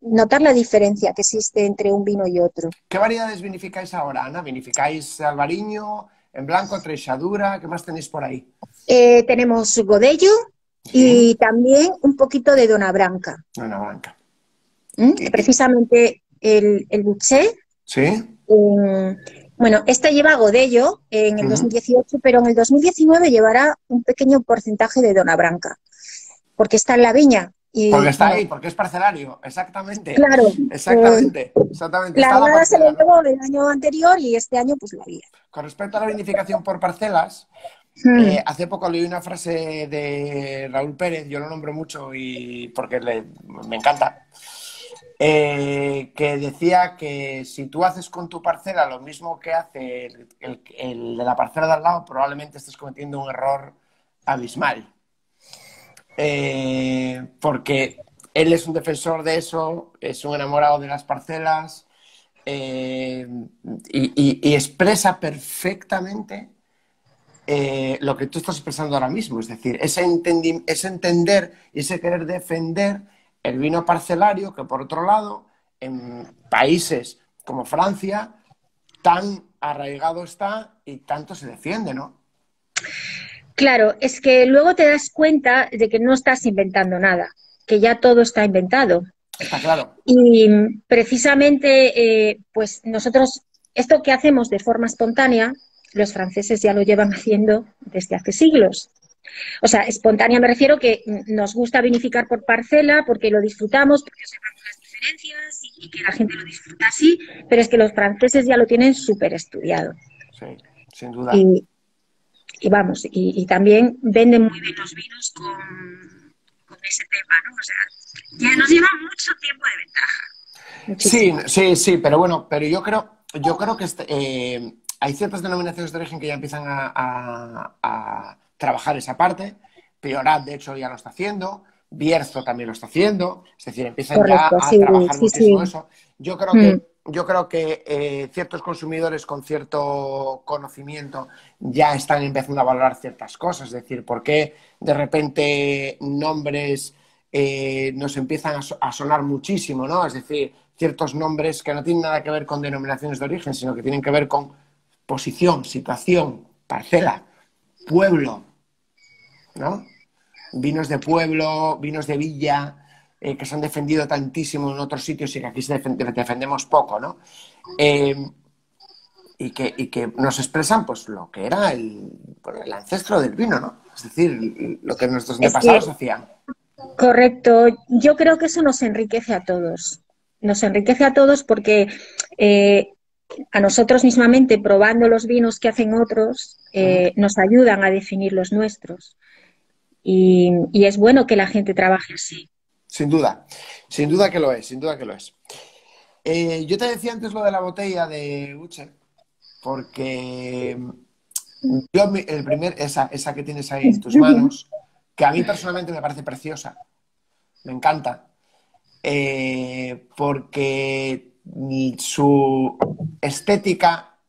notar la diferencia que existe entre un vino y otro. ¿Qué variedades vinificáis ahora, Ana? ¿Vinificáis albariño, en blanco, treixadura? ¿Qué más tenéis por ahí? Eh, tenemos godello y también un poquito de dona branca. Dona branca. ¿Mm? Y... Precisamente... El, el buché, ¿sí? Eh, bueno, este lleva godello en el uh-huh. dos mil dieciocho, pero en el dos mil diecinueve llevará un pequeño porcentaje de dona branca, porque está en la viña. Y, porque está ahí, porque es parcelario, exactamente. Claro. Exactamente, eh, exactamente. La grada se le llevó el año anterior y este año pues la había. Con respecto a la vinificación por parcelas, hmm. eh, hace poco leí una frase de Raúl Pérez, yo lo nombro mucho y porque le, me encanta. Eh, que decía que si tú haces con tu parcela lo mismo que hace el, el, el de la parcela de al lado, probablemente estés cometiendo un error abismal. Eh, porque él es un defensor de eso, es un enamorado de las parcelas eh, y, y, y expresa perfectamente eh, lo que tú estás expresando ahora mismo. Es decir, ese, entendi- ese entender y ese querer defender el vino parcelario, que por otro lado, en países como Francia, tan arraigado está y tanto se defiende, ¿no? Claro, es que luego te das cuenta de que no estás inventando nada, que ya todo está inventado. Está claro. Y precisamente, eh, pues nosotros, esto que hacemos de forma espontánea, los franceses ya lo llevan haciendo desde hace siglos. O sea, espontánea me refiero que nos gusta vinificar por parcela porque lo disfrutamos, porque observamos las diferencias y que la gente lo disfruta así, pero es que los franceses ya lo tienen súper estudiado. Sí, sin duda. Y, y vamos, y, y también venden muy bien los vinos con, con ese tema, ¿no? O sea, ya nos lleva mucho tiempo de ventaja. Muchísimo. Sí, sí, sí, pero bueno, pero yo creo, yo creo que este, eh, hay ciertas denominaciones de origen que ya empiezan a... a, a trabajar esa parte. Priorat, de hecho, ya lo está haciendo. Bierzo también lo está haciendo. Es decir, empiezan Correcto, ya a sí, trabajar sí, muchísimo sí. eso. Yo creo mm. que, yo creo que eh, ciertos consumidores con cierto conocimiento ya están empezando a valorar ciertas cosas. Es decir, ¿por qué de repente nombres eh, nos empiezan a, so a sonar muchísimo, ¿no? Es decir, ciertos nombres que no tienen nada que ver con denominaciones de origen, sino que tienen que ver con posición, situación, parcela, pueblo, ¿no? Vinos de pueblo, vinos de villa, eh, que se han defendido tantísimo en otros sitios y que aquí se defend defendemos poco, ¿no? Eh, y, que, y que nos expresan pues lo que era el, el ancestro del vino, ¿no? Es decir, lo que nuestros antepasados hacían. Correcto. Yo creo que eso nos enriquece a todos. Nos enriquece a todos porque eh, a nosotros mismamente, probando los vinos que hacen otros, eh, nos ayudan a definir los nuestros. Y, y es bueno que la gente trabaje así. Sin duda, sin duda que lo es, sin duda que lo es. Eh, yo te decía antes lo de la botella de Uche, porque yo, el primer, esa, esa que tienes ahí en tus manos, que a mí personalmente me parece preciosa, me encanta, eh, porque su estética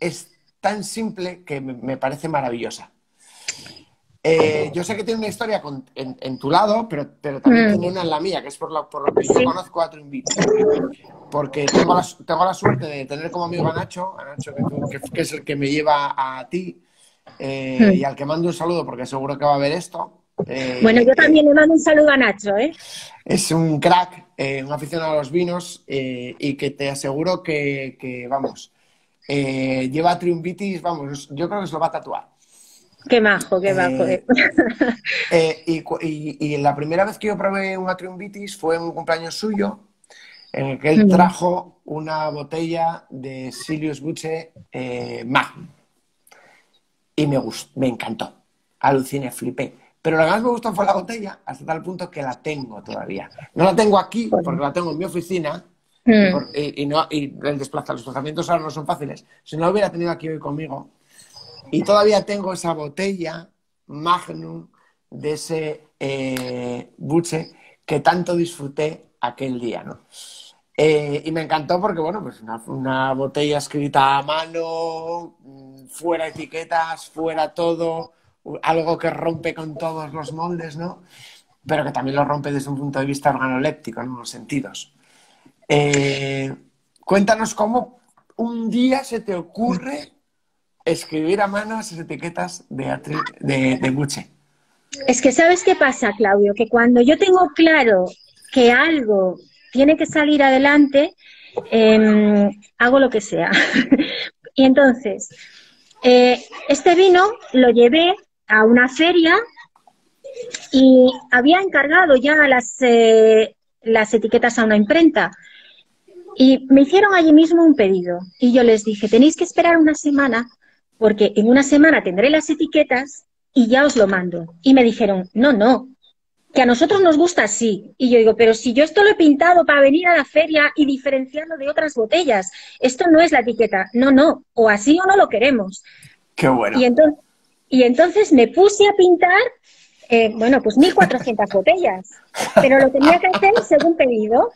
es tan simple que me parece maravillosa. Eh, yo sé que tiene una historia con, en, en tu lado, pero, pero también mm. tiene una en la mía, que es por lo, por lo que sí. yo conozco a tu invitado. Porque tengo la, tengo la suerte de tener como amigo a Nacho, a Nacho que, tú, que, que es el que me lleva a ti, eh, mm. y al que mando un saludo porque seguro que va a ver esto. Eh, bueno, yo también le mando un saludo a Nacho, ¿eh? Es un crack, eh, un aficionado a los vinos, eh, y que te aseguro que, que vamos, eh, lleva Atrium Vitis, vamos, yo creo que se lo va a tatuar. Qué majo, qué majo. Eh, eh, y, y, y la primera vez que yo probé una Atrium Vitis fue en un cumpleaños suyo, en el que él trajo una botella de Silius Buche eh, Magnum. Y me gustó, me encantó. Aluciné, flipé. Pero lo que más me gustó fue la botella, hasta tal punto que la tengo todavía. No la tengo aquí, porque la tengo en mi oficina, mm. por, y, y, no, y el desplaza, los desplazamientos ahora no son fáciles. Si no la hubiera tenido aquí hoy conmigo. Y todavía tengo esa botella Magnum de ese eh, buche que tanto disfruté aquel día, ¿no? Eh, y me encantó porque, bueno, pues una, una botella escrita a mano, fuera etiquetas, fuera todo... Algo que rompe con todos los moldes, ¿no? Pero que también lo rompe desde un punto de vista organoléptico, en unos sentidos. Eh, cuéntanos cómo un día se te ocurre escribir a mano esas etiquetas de, de, de buche. Es que ¿sabes qué pasa, Claudio? Que cuando yo tengo claro que algo tiene que salir adelante, eh, hago lo que sea. Y entonces... Eh, este vino lo llevé a una feria y había encargado ya las, eh, las etiquetas a una imprenta y me hicieron allí mismo un pedido y yo les dije, tenéis que esperar una semana porque en una semana tendré las etiquetas y ya os lo mando. Y me dijeron, no, no, que a nosotros nos gusta así. Y yo digo, pero si yo esto lo he pintado para venir a la feria y diferenciarlo de otras botellas, esto no es la etiqueta. No, no, o así o no lo queremos. Qué bueno. Y entonces, y entonces me puse a pintar, eh, bueno, pues mil cuatrocientas botellas, pero lo tenía que hacer según pedido.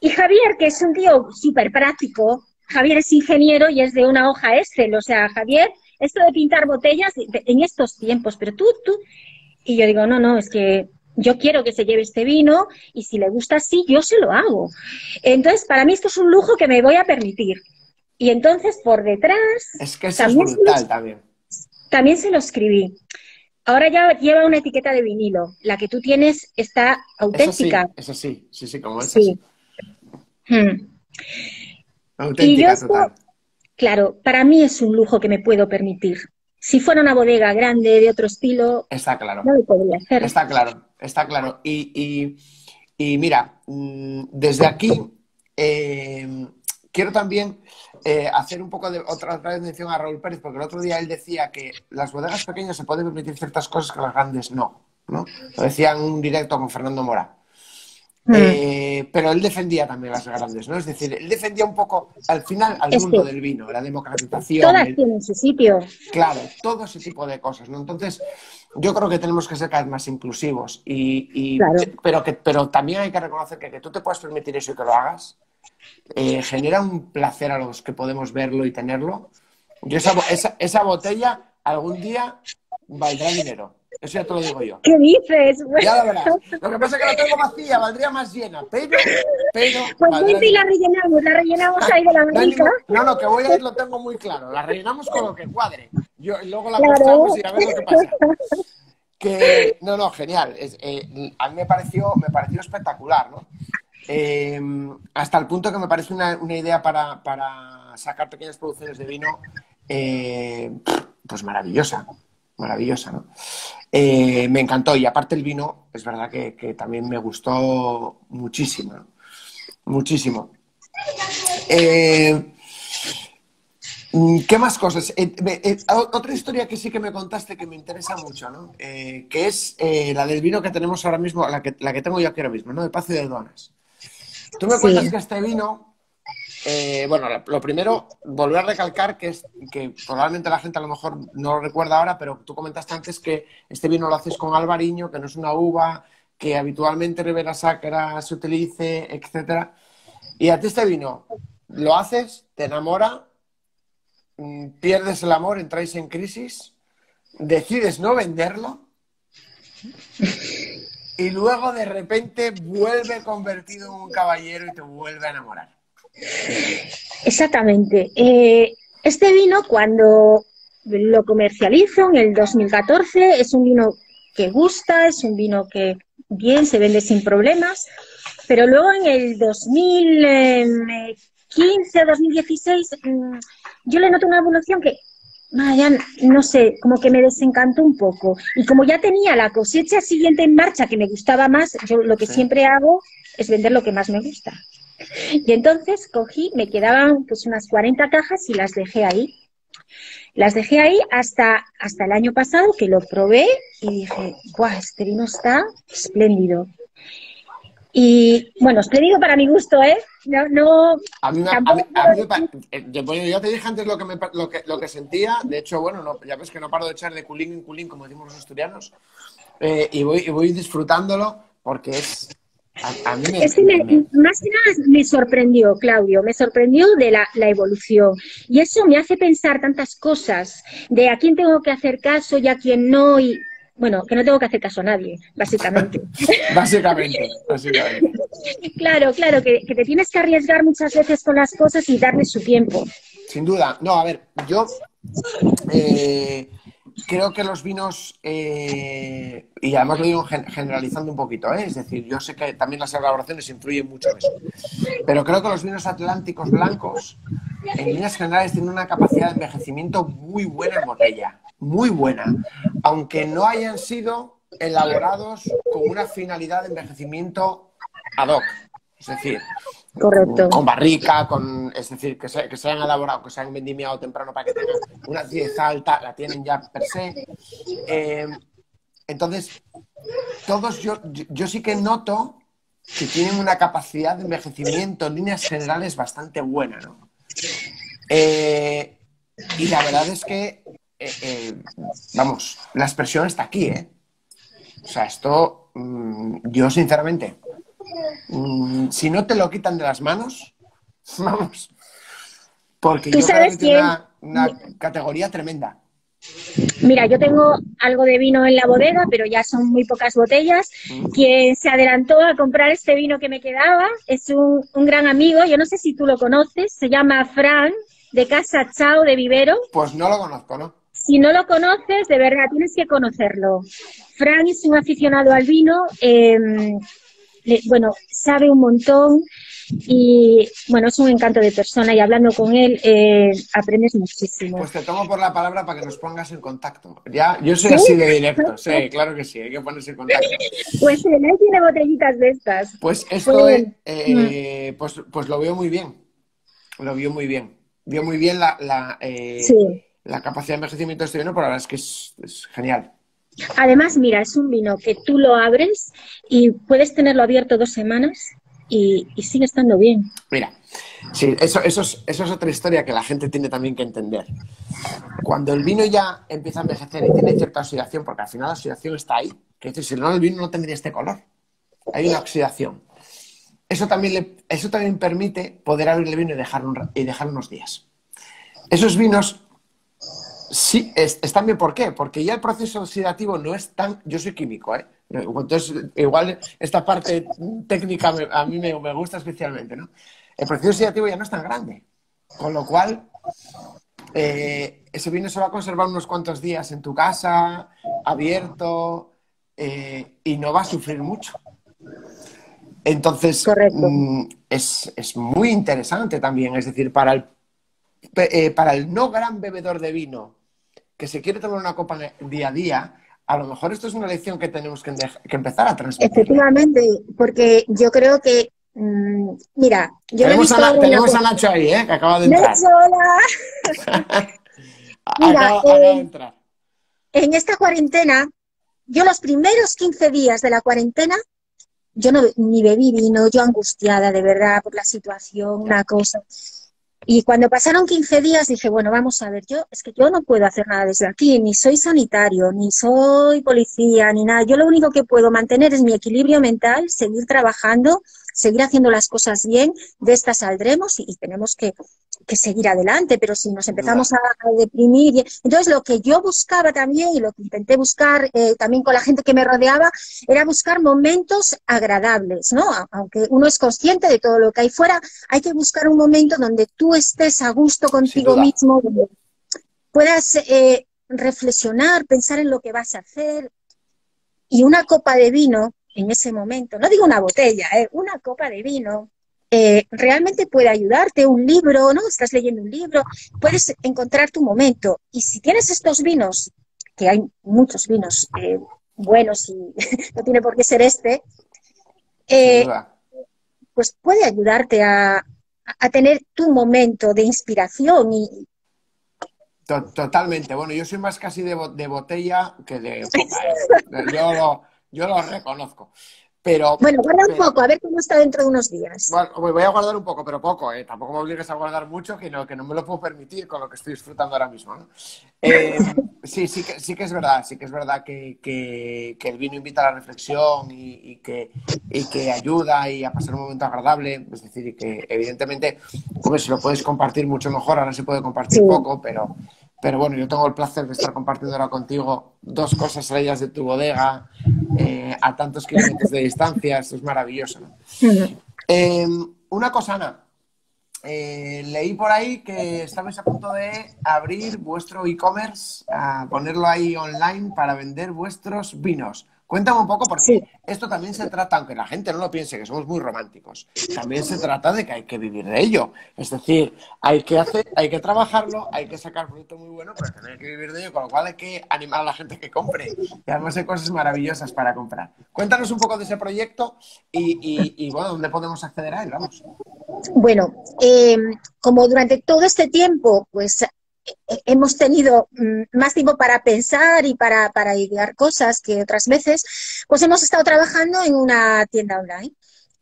Y Javier, que es un tío súper práctico, Javier es ingeniero y es de una hoja Excel, o sea, Javier, esto de pintar botellas en estos tiempos, pero tú, tú... Y yo digo, no, no, es que... Yo quiero que se lleve este vino y si le gusta así, yo se lo hago. Entonces, para mí esto es un lujo que me voy a permitir. Y entonces, por detrás... Es que eso es brutal también. También se lo escribí. Ahora ya lleva una etiqueta de vinilo. La que tú tienes está auténtica. Eso sí, eso sí, sí, sí, como esa. Sí. Hmm. Auténtica, total. Claro, para mí es un lujo que me puedo permitir. Si fuera una bodega grande, de otro estilo, está claro. No lo podría hacer. Está claro, está claro. Y, y, y mira, desde aquí eh, quiero también eh, hacer un poco de otra, otra mención a Raúl Pérez, porque el otro día él decía que las bodegas pequeñas se pueden permitir ciertas cosas que las grandes no, ¿no? Lo decía en un directo con Fernando Mora. Mm. Eh, pero él defendía también las grandes, ¿no? Es decir, él defendía un poco, al final, al este, mundo del vino, la democratización. Todas el... tienen su sitio. Claro, todo ese tipo de cosas, ¿no? Entonces, yo creo que tenemos que ser cada vez más inclusivos. Y, y... Claro. Pero, que, pero también hay que reconocer que, que tú te puedas permitir eso y que lo hagas. Eh, genera un placer a los que podemos verlo y tenerlo. Yo esa, esa, esa botella algún día valdrá dinero. Eso ya te lo digo yo. ¿Qué dices? Bueno. Ya la verás. Lo que pasa es que la tengo vacía, valdría más llena, pero... pero pues vente y la rellenamos, la rellenamos ahí de la barrica. No, no, que voy a ir, lo tengo muy claro. La rellenamos con lo que cuadre. Yo, luego la mostramos y a ver lo que pasa. Que, no, no, genial. Es, eh, a mí me pareció, me pareció espectacular, ¿no? Eh, hasta el punto que me parece una, una idea para, para sacar pequeñas producciones de vino, eh, pues maravillosa. Maravillosa, ¿no? Eh, me encantó y aparte el vino, es verdad que, que también me gustó muchísimo, ¿no? Muchísimo. Eh, ¿Qué más cosas? Eh, eh, otra historia que sí que me contaste que me interesa mucho, ¿no? Eh, que es eh, la del vino que tenemos ahora mismo, la que, la que tengo yo aquí ahora mismo, ¿no? De Pacio de Donas. Tú me cuentas que este vino... Eh, bueno, lo primero, volver a recalcar que, es, que probablemente la gente a lo mejor no lo recuerda ahora, pero tú comentaste antes que este vino lo haces con albariño, que no es una uva, que habitualmente Ribera Sacra se utilice, etcétera. Y a ti este vino, lo haces, te enamora, pierdes el amor, entráis en crisis, decides no venderlo y luego de repente vuelve convertido en un caballero y te vuelve a enamorar. Exactamente. Eh, este vino, cuando lo comercializo en el dos mil catorce, es un vino que gusta, es un vino que bien se vende sin problemas, pero luego en el dos mil quince, dos mil dieciséis, yo le noto una evolución que, vaya, no sé, como que me desencantó un poco. Y como ya tenía la cosecha siguiente en marcha que me gustaba más, yo lo que siempre hago es vender lo que más me gusta. Y entonces cogí, me quedaban pues unas cuarenta cajas y las dejé ahí. Las dejé ahí hasta, hasta el año pasado, que lo probé y dije, ¡guau, este vino está espléndido! Y, bueno, espléndido para mi gusto, ¿eh? No, no... A mí, tampoco... a mí, a mí, yo, yo te dije antes lo que, me, lo que, lo que sentía. De hecho, bueno, no, ya ves que no paro de echar de culín en culín, como decimos los asturianos. Eh, y, voy, y voy disfrutándolo porque es... A, a mí me, es que me, me... más que nada me sorprendió, Claudio, me sorprendió de la, la evolución. Y eso me hace pensar tantas cosas, de a quién tengo que hacer caso y a quién no, y bueno, que no tengo que hacer caso a nadie, básicamente. básicamente, básicamente. Claro, claro, que, que te tienes que arriesgar muchas veces con las cosas y darle su tiempo. Sin duda. No, a ver, yo eh, creo que los vinos... Eh... Y además lo digo generalizando un poquito, ¿eh? Es decir, yo sé que también las elaboraciones influyen mucho en eso. Pero creo que los vinos atlánticos blancos, en líneas generales, tienen una capacidad de envejecimiento muy buena en botella. Muy buena. Aunque no hayan sido elaborados con una finalidad de envejecimiento ad hoc. Es decir, correcto, con barrica, con, es decir, que se, que se hayan elaborado, que se hayan vendimiado temprano para que tengan una acidez alta, la tienen ya per se. Eh, Entonces, todos yo, yo, yo sí que noto que tienen una capacidad de envejecimiento en líneas generales bastante buena, ¿no? Eh, y la verdad es que, eh, eh, vamos, la expresión está aquí, ¿eh? O sea, esto, mmm, yo sinceramente, mmm, si no te lo quitan de las manos, vamos, porque yo creo que tiene una, una categoría tremenda. Mira, yo tengo algo de vino en la bodega, pero ya son muy pocas botellas. Quien se adelantó a comprar este vino que me quedaba es un, un gran amigo, yo no sé si tú lo conoces, se llama Fran, de Casa Chao de Vivero. Pues no lo conozco, ¿no? Si no lo conoces, de verdad, tienes que conocerlo. Fran es un aficionado al vino, eh, le, bueno, sabe un montón y, bueno, es un encanto de persona y hablando con él eh, aprendes muchísimo. Pues te tomo por la palabra para que nos pongas en contacto. Ya, yo soy ¿sí? así de directo, sí, claro que sí, hay que ponerse en contacto. Pues él ahí tiene botellitas de estas. Pues esto, pues, eh, eh, pues, pues lo veo muy bien, lo vio muy bien. Vio muy bien la, la, eh, sí. la capacidad de envejecimiento de este vino, pero la verdad es que es, es genial. Además, mira, es un vino que tú lo abres y puedes tenerlo abierto dos semanas y, y sigue estando bien. Mira, sí, eso, eso, es, eso es otra historia que la gente tiene también que entender. Cuando el vino ya empieza a envejecer y tiene cierta oxidación, porque al final la oxidación está ahí, que es decir, si no, el vino no tendría este color. Hay una oxidación. Eso también, le, eso también permite poder abrir el vino y dejar, un, y dejar unos días. Esos vinos... Sí, es, están bien. ¿Por qué? Porque ya el proceso oxidativo no es tan... Yo soy químico, ¿eh? Entonces, igual esta parte técnica me, a mí me, me gusta especialmente, ¿no? El proceso oxidativo ya no es tan grande. Con lo cual, eh, ese vino se va a conservar unos cuantos días en tu casa, abierto, eh, y no va a sufrir mucho. Entonces, mm, es, es muy interesante también. Es decir, para el, eh, para el no gran bebedor de vino que se quiere tomar una copa día a día, a lo mejor esto es una lección que tenemos que, que empezar a transmitir. Efectivamente, porque yo creo que... Mmm, mira, yo tenemos, he visto a, tenemos a Nacho ahí, ¿eh? Que acaba de entrar. ¡Nacho, hola! Mira, acaba, acaba eh, de entrar. En esta cuarentena, yo los primeros quince días de la cuarentena, yo no, ni bebí vino, yo angustiada, de verdad, por la situación, una cosa... Y cuando pasaron quince días dije, bueno, vamos a ver, yo es que yo no puedo hacer nada desde aquí, ni soy sanitario, ni soy policía, ni nada. Yo lo único que puedo mantener es mi equilibrio mental, seguir trabajando, seguir haciendo las cosas bien, de estas saldremos y, y tenemos que, que seguir adelante, pero si nos empezamos no. a, a deprimir, y, entonces lo que yo buscaba también y lo que intenté buscar eh, también con la gente que me rodeaba era buscar momentos agradables, ¿no? Aunque uno es consciente de todo lo que hay fuera, hay que buscar un momento donde tú estés a gusto contigo mismo, donde puedas eh, reflexionar, pensar en lo que vas a hacer, y una copa de vino en ese momento, no digo una botella, eh, una copa de vino, Eh, realmente puede ayudarte, un libro, ¿no? Estás leyendo un libro, puedes encontrar tu momento. Y si tienes estos vinos, que hay muchos vinos eh, buenos y no tiene por qué ser este, eh, pues puede ayudarte a, a tener tu momento de inspiración. Y totalmente. Bueno, yo soy más casi de, bo de botella que de copa. Yo lo, yo lo reconozco. Pero, bueno, guarda un pero, poco, a ver cómo está dentro de unos días. Bueno, voy a guardar un poco, pero poco, ¿eh? Tampoco me obligues a guardar mucho, que no, que no me lo puedo permitir con lo que estoy disfrutando ahora mismo, ¿no? Eh, sí, sí que, sí que es verdad, sí que es verdad que, que, que el vino invita a la reflexión y, y, que, y que ayuda y a pasar un momento agradable, es decir, y que evidentemente, pues si lo puedes compartir mucho mejor, ahora se puede compartir sí. poco, pero... Pero bueno, yo tengo el placer de estar compartiendo ahora contigo dos cosas traídas de tu bodega eh, a tantos kilómetros de distancia. Esto es maravilloso, ¿no? Eh, una cosa, Ana. Eh, leí por ahí que estabais a punto de abrir vuestro e-commerce, a ponerlo ahí online para vender vuestros vinos. Cuéntame un poco, porque sí. esto también se trata, aunque la gente no lo piense, que somos muy románticos, también se trata de que hay que vivir de ello. Es decir, hay que hacer, hay que trabajarlo, hay que sacar producto muy bueno, pero también hay que vivir de ello, con lo cual hay que animar a la gente que compre. Y además hay cosas maravillosas para comprar. Cuéntanos un poco de ese proyecto y, y, y bueno, ¿dónde podemos acceder a él? Vamos. Bueno, eh, como durante todo este tiempo, pues... hemos tenido más tiempo para pensar y para, para idear cosas que otras veces, pues hemos estado trabajando en una tienda online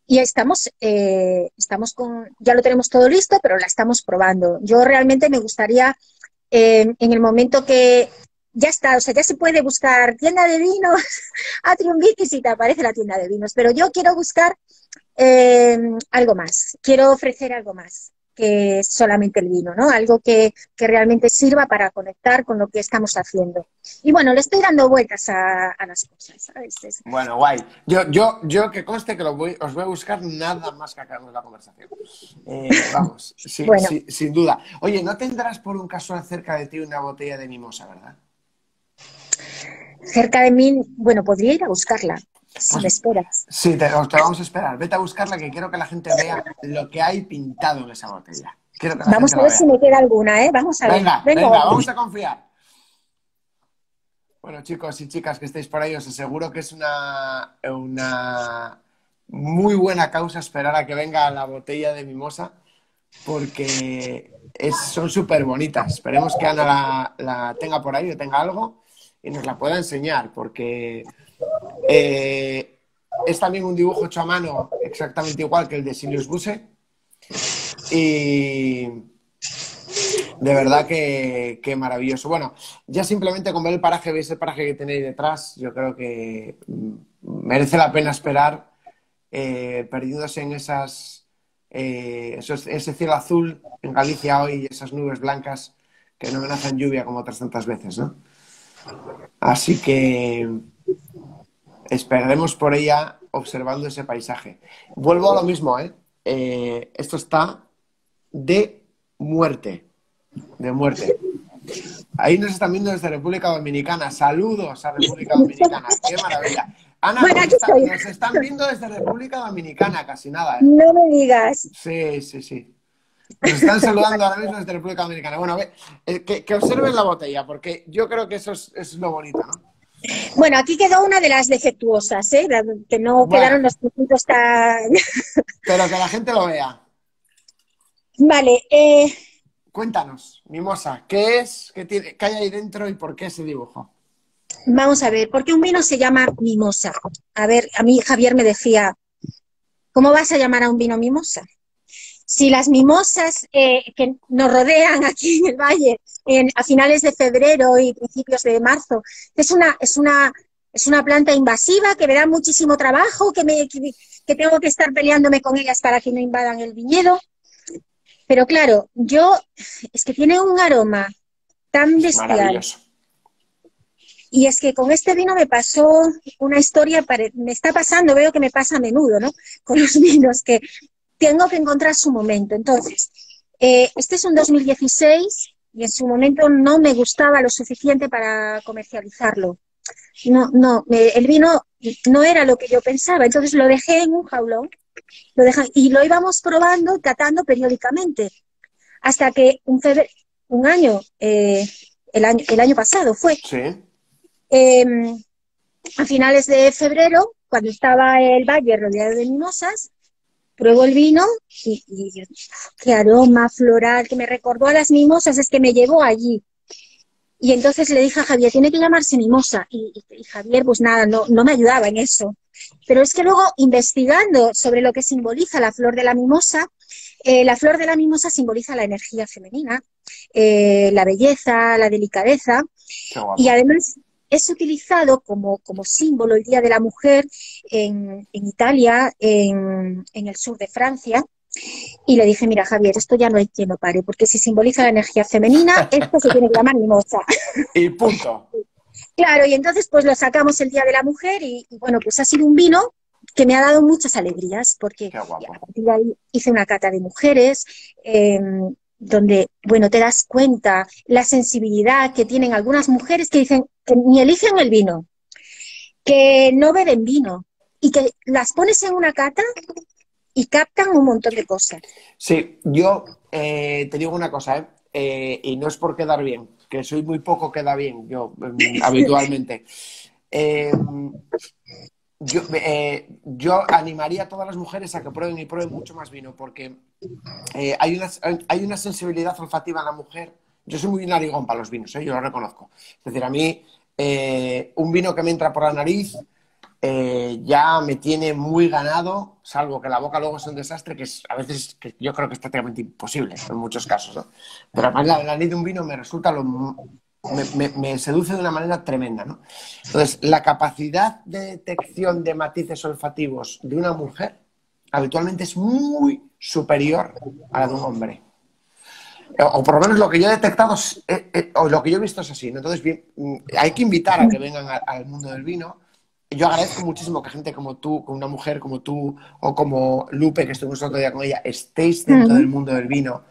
y estamos, eh, estamos con, ya lo tenemos todo listo, pero la estamos probando. Yo realmente me gustaría, eh, en el momento que ya está, o sea, ya se puede buscar tienda de vinos, Atrium Vitis y te aparece la tienda de vinos, pero yo quiero buscar eh, algo más, quiero ofrecer algo más que solamente el vino, ¿no? Algo que, que realmente sirva para conectar con lo que estamos haciendo. Y bueno, le estoy dando vueltas a, a las cosas, ¿sabes? Bueno, guay. Yo, yo, yo que conste que lo voy, os voy a buscar nada más que acabemos la conversación. Eh, vamos, sí, bueno. sí, sin duda. Oye, ¿no tendrás por un casual cerca de ti una botella de mimosa, verdad? Cerca de mí, bueno, podría ir a buscarla. Si pues, me esperas. Sí, te, te vamos a esperar. Vete a buscarla, que quiero que la gente vea lo que hay pintado en esa botella. Quiero que la vamos gente a ver si me queda alguna, ¿eh? Vamos a venga, ver. Venga, venga, vamos a confiar. Bueno, chicos y chicas que estéis por ahí, os aseguro que es una, una muy buena causa esperar a que venga la botella de mimosa, porque es, son súper bonitas. Esperemos que Ana la, la tenga por ahí o tenga algo y nos la pueda enseñar, porque... Eh, es también un dibujo hecho a mano exactamente igual que el de Silius Buse y de verdad que, que maravilloso. Bueno, ya simplemente con ver el paraje, veis el paraje que tenéis detrás, yo creo que merece la pena esperar, eh, perdiéndose en esas eh, esos, ese cielo azul en Galicia hoy y esas nubes blancas que no amenazan lluvia como otras tantas veces, ¿no? Así que esperaremos por ella observando ese paisaje. Vuelvo a lo mismo, ¿eh? Eh, esto está de muerte, de muerte. Ahí nos están viendo desde República Dominicana. Saludos a República Dominicana. ¡Qué maravilla! Ana, bueno, nos, está, nos están viendo desde República Dominicana, casi nada, ¿eh? No me digas. Sí, sí, sí. Nos están saludando ahora mismo desde República Dominicana. Bueno, a ver, eh, que, que observen la botella, porque yo creo que eso es, eso es lo bonito, ¿no? Bueno, aquí quedó una de las defectuosas, ¿eh? Que no bueno, quedaron los puntitos tan... Pero que la gente lo vea. Vale. Eh... Cuéntanos, Mimosa, ¿qué es? ¿Qué, tiene, ¿Qué hay ahí dentro y por qué ese dibujo? Vamos a ver, ¿por qué un vino se llama Mimosa? A ver, a mí Javier me decía, ¿cómo vas a llamar a un vino Mimosa? Si las mimosas eh, que nos rodean aquí en el valle en, a finales de febrero y principios de marzo, es una, es una Es una planta invasiva que me da muchísimo trabajo, que, me, que, que tengo que estar peleándome con ellas para que no invadan el viñedo. Pero claro, yo, es que tiene un aroma tan bestial. Y es que con este vino me pasó una historia, me está pasando, veo que me pasa a menudo, ¿no? Con los vinos, que tengo que encontrar su momento. Entonces, eh, este es un dos mil dieciséis y en su momento no me gustaba lo suficiente para comercializarlo. No, no, me, el vino no era lo que yo pensaba, entonces lo dejé en un jaulón. Lo dejan, y lo íbamos probando, catando periódicamente, hasta que un, febrero, un año, eh, el año, el año pasado fue, sí. eh, a finales de febrero, cuando estaba el valle rodeado de mimosas, pruebo el vino y, y qué aroma floral, que me recordó a las mimosas, es que me llevó allí. Y entonces le dije a Javier, tiene que llamarse Mimosa, y, y, y Javier pues nada, no, no me ayudaba en eso. Pero es que luego, investigando sobre lo que simboliza la flor de la mimosa, eh, la flor de la mimosa simboliza la energía femenina, eh, la belleza, la delicadeza, y además es utilizado como, como símbolo el Día de la Mujer en, en Italia, en, en el sur de Francia. Y le dije, mira Javier, esto ya no hay quien lo pare, porque si simboliza la energía femenina, esto se tiene que llamar mimosa. Y punto. Claro, y entonces pues lo sacamos el Día de la Mujer y, y bueno, pues ha sido un vino que me ha dado muchas alegrías porque a partir de ahí hice una cata de mujeres eh, donde, bueno, te das cuenta la sensibilidad que tienen algunas mujeres que dicen que ni eligen el vino, que no beben vino y que las pones en una cata y captan un montón de cosas. Sí, yo eh, te digo una cosa, ¿eh? Eh, y no es por quedar bien, que soy muy poco queda bien, yo, eh, habitualmente. Eh, yo, eh, yo animaría a todas las mujeres a que prueben y prueben mucho más vino, porque eh, hay, una, hay una sensibilidad olfativa en la mujer. Yo soy muy narigón para los vinos, ¿eh? Yo lo reconozco. Es decir, a mí, eh, un vino que me entra por la nariz eh, ya me tiene muy ganado, salvo que la boca luego es un desastre, que es, a veces que yo creo que es prácticamente imposible en muchos casos, ¿no? Pero además la, la ley de un vino me resulta, lo, me, me, me seduce de una manera tremenda, ¿no? Entonces, la capacidad de detección de matices olfativos de una mujer habitualmente es muy superior a la de un hombre. O por lo menos lo que yo he detectado es, eh, eh, o lo que yo he visto es así, ¿no? Entonces, bien, hay que invitar a que vengan al mundo del vino. Yo agradezco muchísimo que gente como tú, con una mujer como tú, o como Lupe, que estuvimos otro día con ella, estéis dentro del mundo del vino,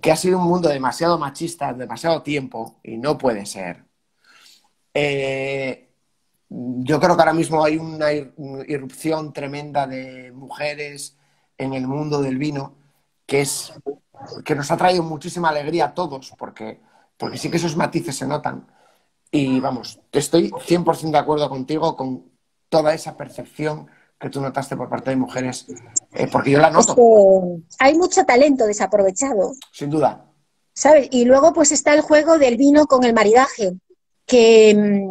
que ha sido un mundo demasiado machista, demasiado tiempo, y no puede ser. Eh, yo creo que ahora mismo hay una irrupción tremenda de mujeres en el mundo del vino, que, es, que nos ha traído muchísima alegría a todos, porque, porque sí que esos matices se notan. Y vamos, estoy cien por ciento de acuerdo contigo con toda esa percepción que tú notaste por parte de mujeres, eh, porque yo la noto. Es que hay mucho talento desaprovechado. Sin duda. ¿Sabes? Y luego pues está el juego del vino con el maridaje, que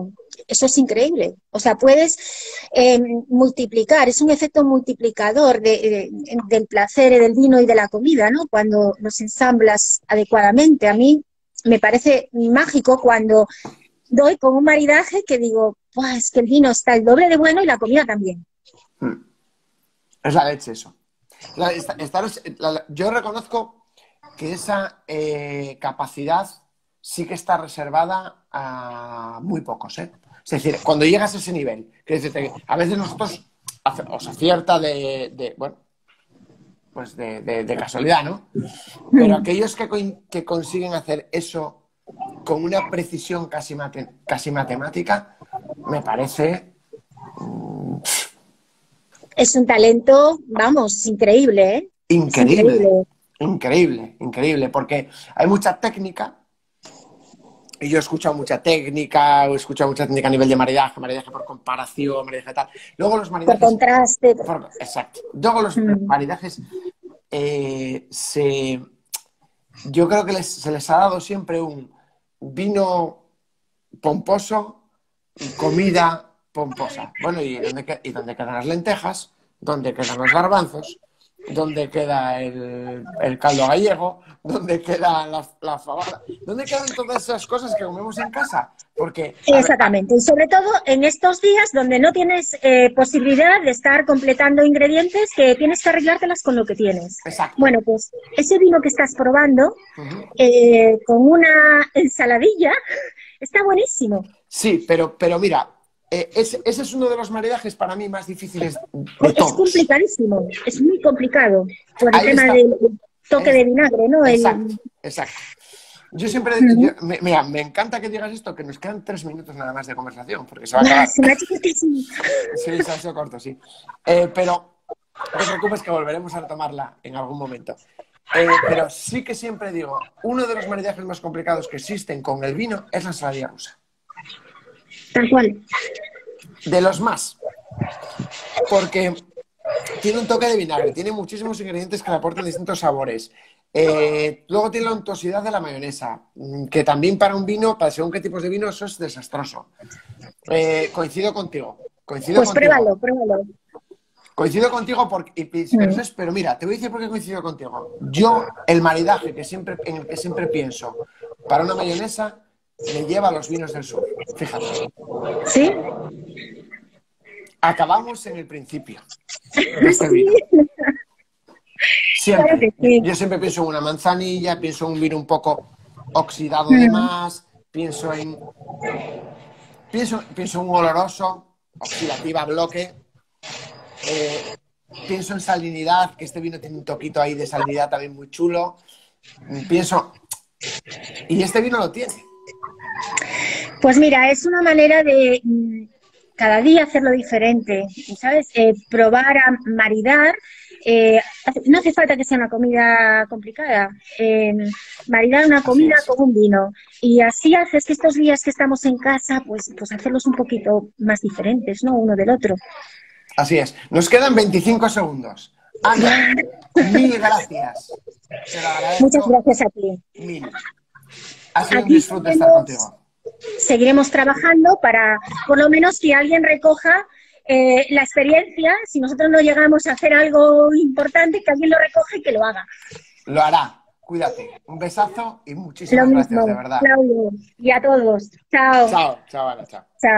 eso es increíble. O sea, puedes eh, multiplicar, es un efecto multiplicador de, de, del placer del vino y de la comida, ¿no? Cuando los ensamblas adecuadamente. A mí me parece mágico cuando doy con un maridaje que digo, es que el vino está el doble de bueno y la comida también. Es la leche eso. La, esta, esta, la, yo reconozco que esa eh, capacidad sí que está reservada a muy pocos, ¿eh? Es decir, cuando llegas a ese nivel, que decirte, a veces nosotros hace, os acierta de, de bueno, pues de, de, de casualidad, ¿no? Pero aquellos que, que consiguen hacer eso con una precisión casi, mate, casi matemática, me parece... Es un talento, vamos, increíble, ¿eh? Increíble, increíble, increíble, increíble, porque hay mucha técnica, y yo he escuchado mucha técnica, he escuchado mucha técnica a nivel de maridaje, maridaje por comparación, maridaje tal. Luego los maridajes... Por contraste. Por, exacto. Luego los mm. maridajes eh, se... Yo creo que les, se les ha dado siempre un vino pomposo, comida pomposa. Bueno, ¿y dónde, y dónde quedan las lentejas? ¿Dónde quedan los garbanzos? dónde queda el, el caldo gallego, dónde queda la, la fabada, dónde quedan todas esas cosas que comemos en casa. Porque, exactamente, ver... y sobre todo en estos días donde no tienes eh, posibilidad de estar completando ingredientes, que tienes que arreglártelas con lo que tienes. Exacto. Bueno, pues ese vino que estás probando, uh-huh, eh, con una ensaladilla, está buenísimo. Sí, pero, pero mira... Eh, ese, ese es uno de los maridajes para mí más difíciles de todos. Es complicadísimo, es muy complicado por el tema del toque de vinagre, ¿no? Exacto, el... exacto. Yo siempre, yo, me, mira, me encanta que digas esto, que nos quedan tres minutos nada más de conversación, porque se va a acabar. Se me ha hecho cortísimo. Sí, se ha hecho corto, sí. Eh, pero no te preocupes que volveremos a retomarla en algún momento. Eh, pero sí que siempre digo, uno de los maridajes más complicados que existen con el vino es la ensaladilla rusa. Tal cual. De los más. Porque tiene un toque de vinagre, tiene muchísimos ingredientes que le aportan distintos sabores. Eh, luego tiene la untuosidad de la mayonesa, que también para un vino, para según qué tipos de vino, eso es desastroso. Eh, coincido contigo. Coincido pues contigo. Pruébalo, pruébalo. Coincido contigo porque... Mm. Pero mira, te voy a decir por qué coincido contigo. Yo, el maridaje que siempre, en el que siempre pienso para una mayonesa... me lleva a los vinos del sur, fíjate. ¿Sí? Acabamos en el principio de este vino. Siempre. Yo siempre pienso en una manzanilla, pienso en un vino un poco oxidado de más, pienso en... Pienso, pienso en un oloroso, oxidativa, bloque. Eh, pienso en salinidad, que este vino tiene un toquito ahí de salinidad también muy chulo. Pienso... Y este vino lo tiene. Pues mira, es una manera de cada día hacerlo diferente, ¿sabes? Eh, probar a maridar, eh, no hace falta que sea una comida complicada, eh, maridar una comida con un vino. Y así haces que estos días que estamos en casa, pues, pues hacerlos un poquito más diferentes, ¿no? Uno del otro. Así es. Nos quedan veinticinco segundos. Ana, mil gracias. Te lo agradezco. Muchas gracias a ti. Mil. Ha sido un disfrute estar contigo. Seguiremos trabajando para, por lo menos, que alguien recoja eh, la experiencia. Si nosotros no llegamos a hacer algo importante, que alguien lo recoja y que lo haga. Lo hará. Cuídate. Un besazo y muchísimas gracias, de verdad. Claudio, y a todos. Chao. Chao, chao, Ana, chao. Chao.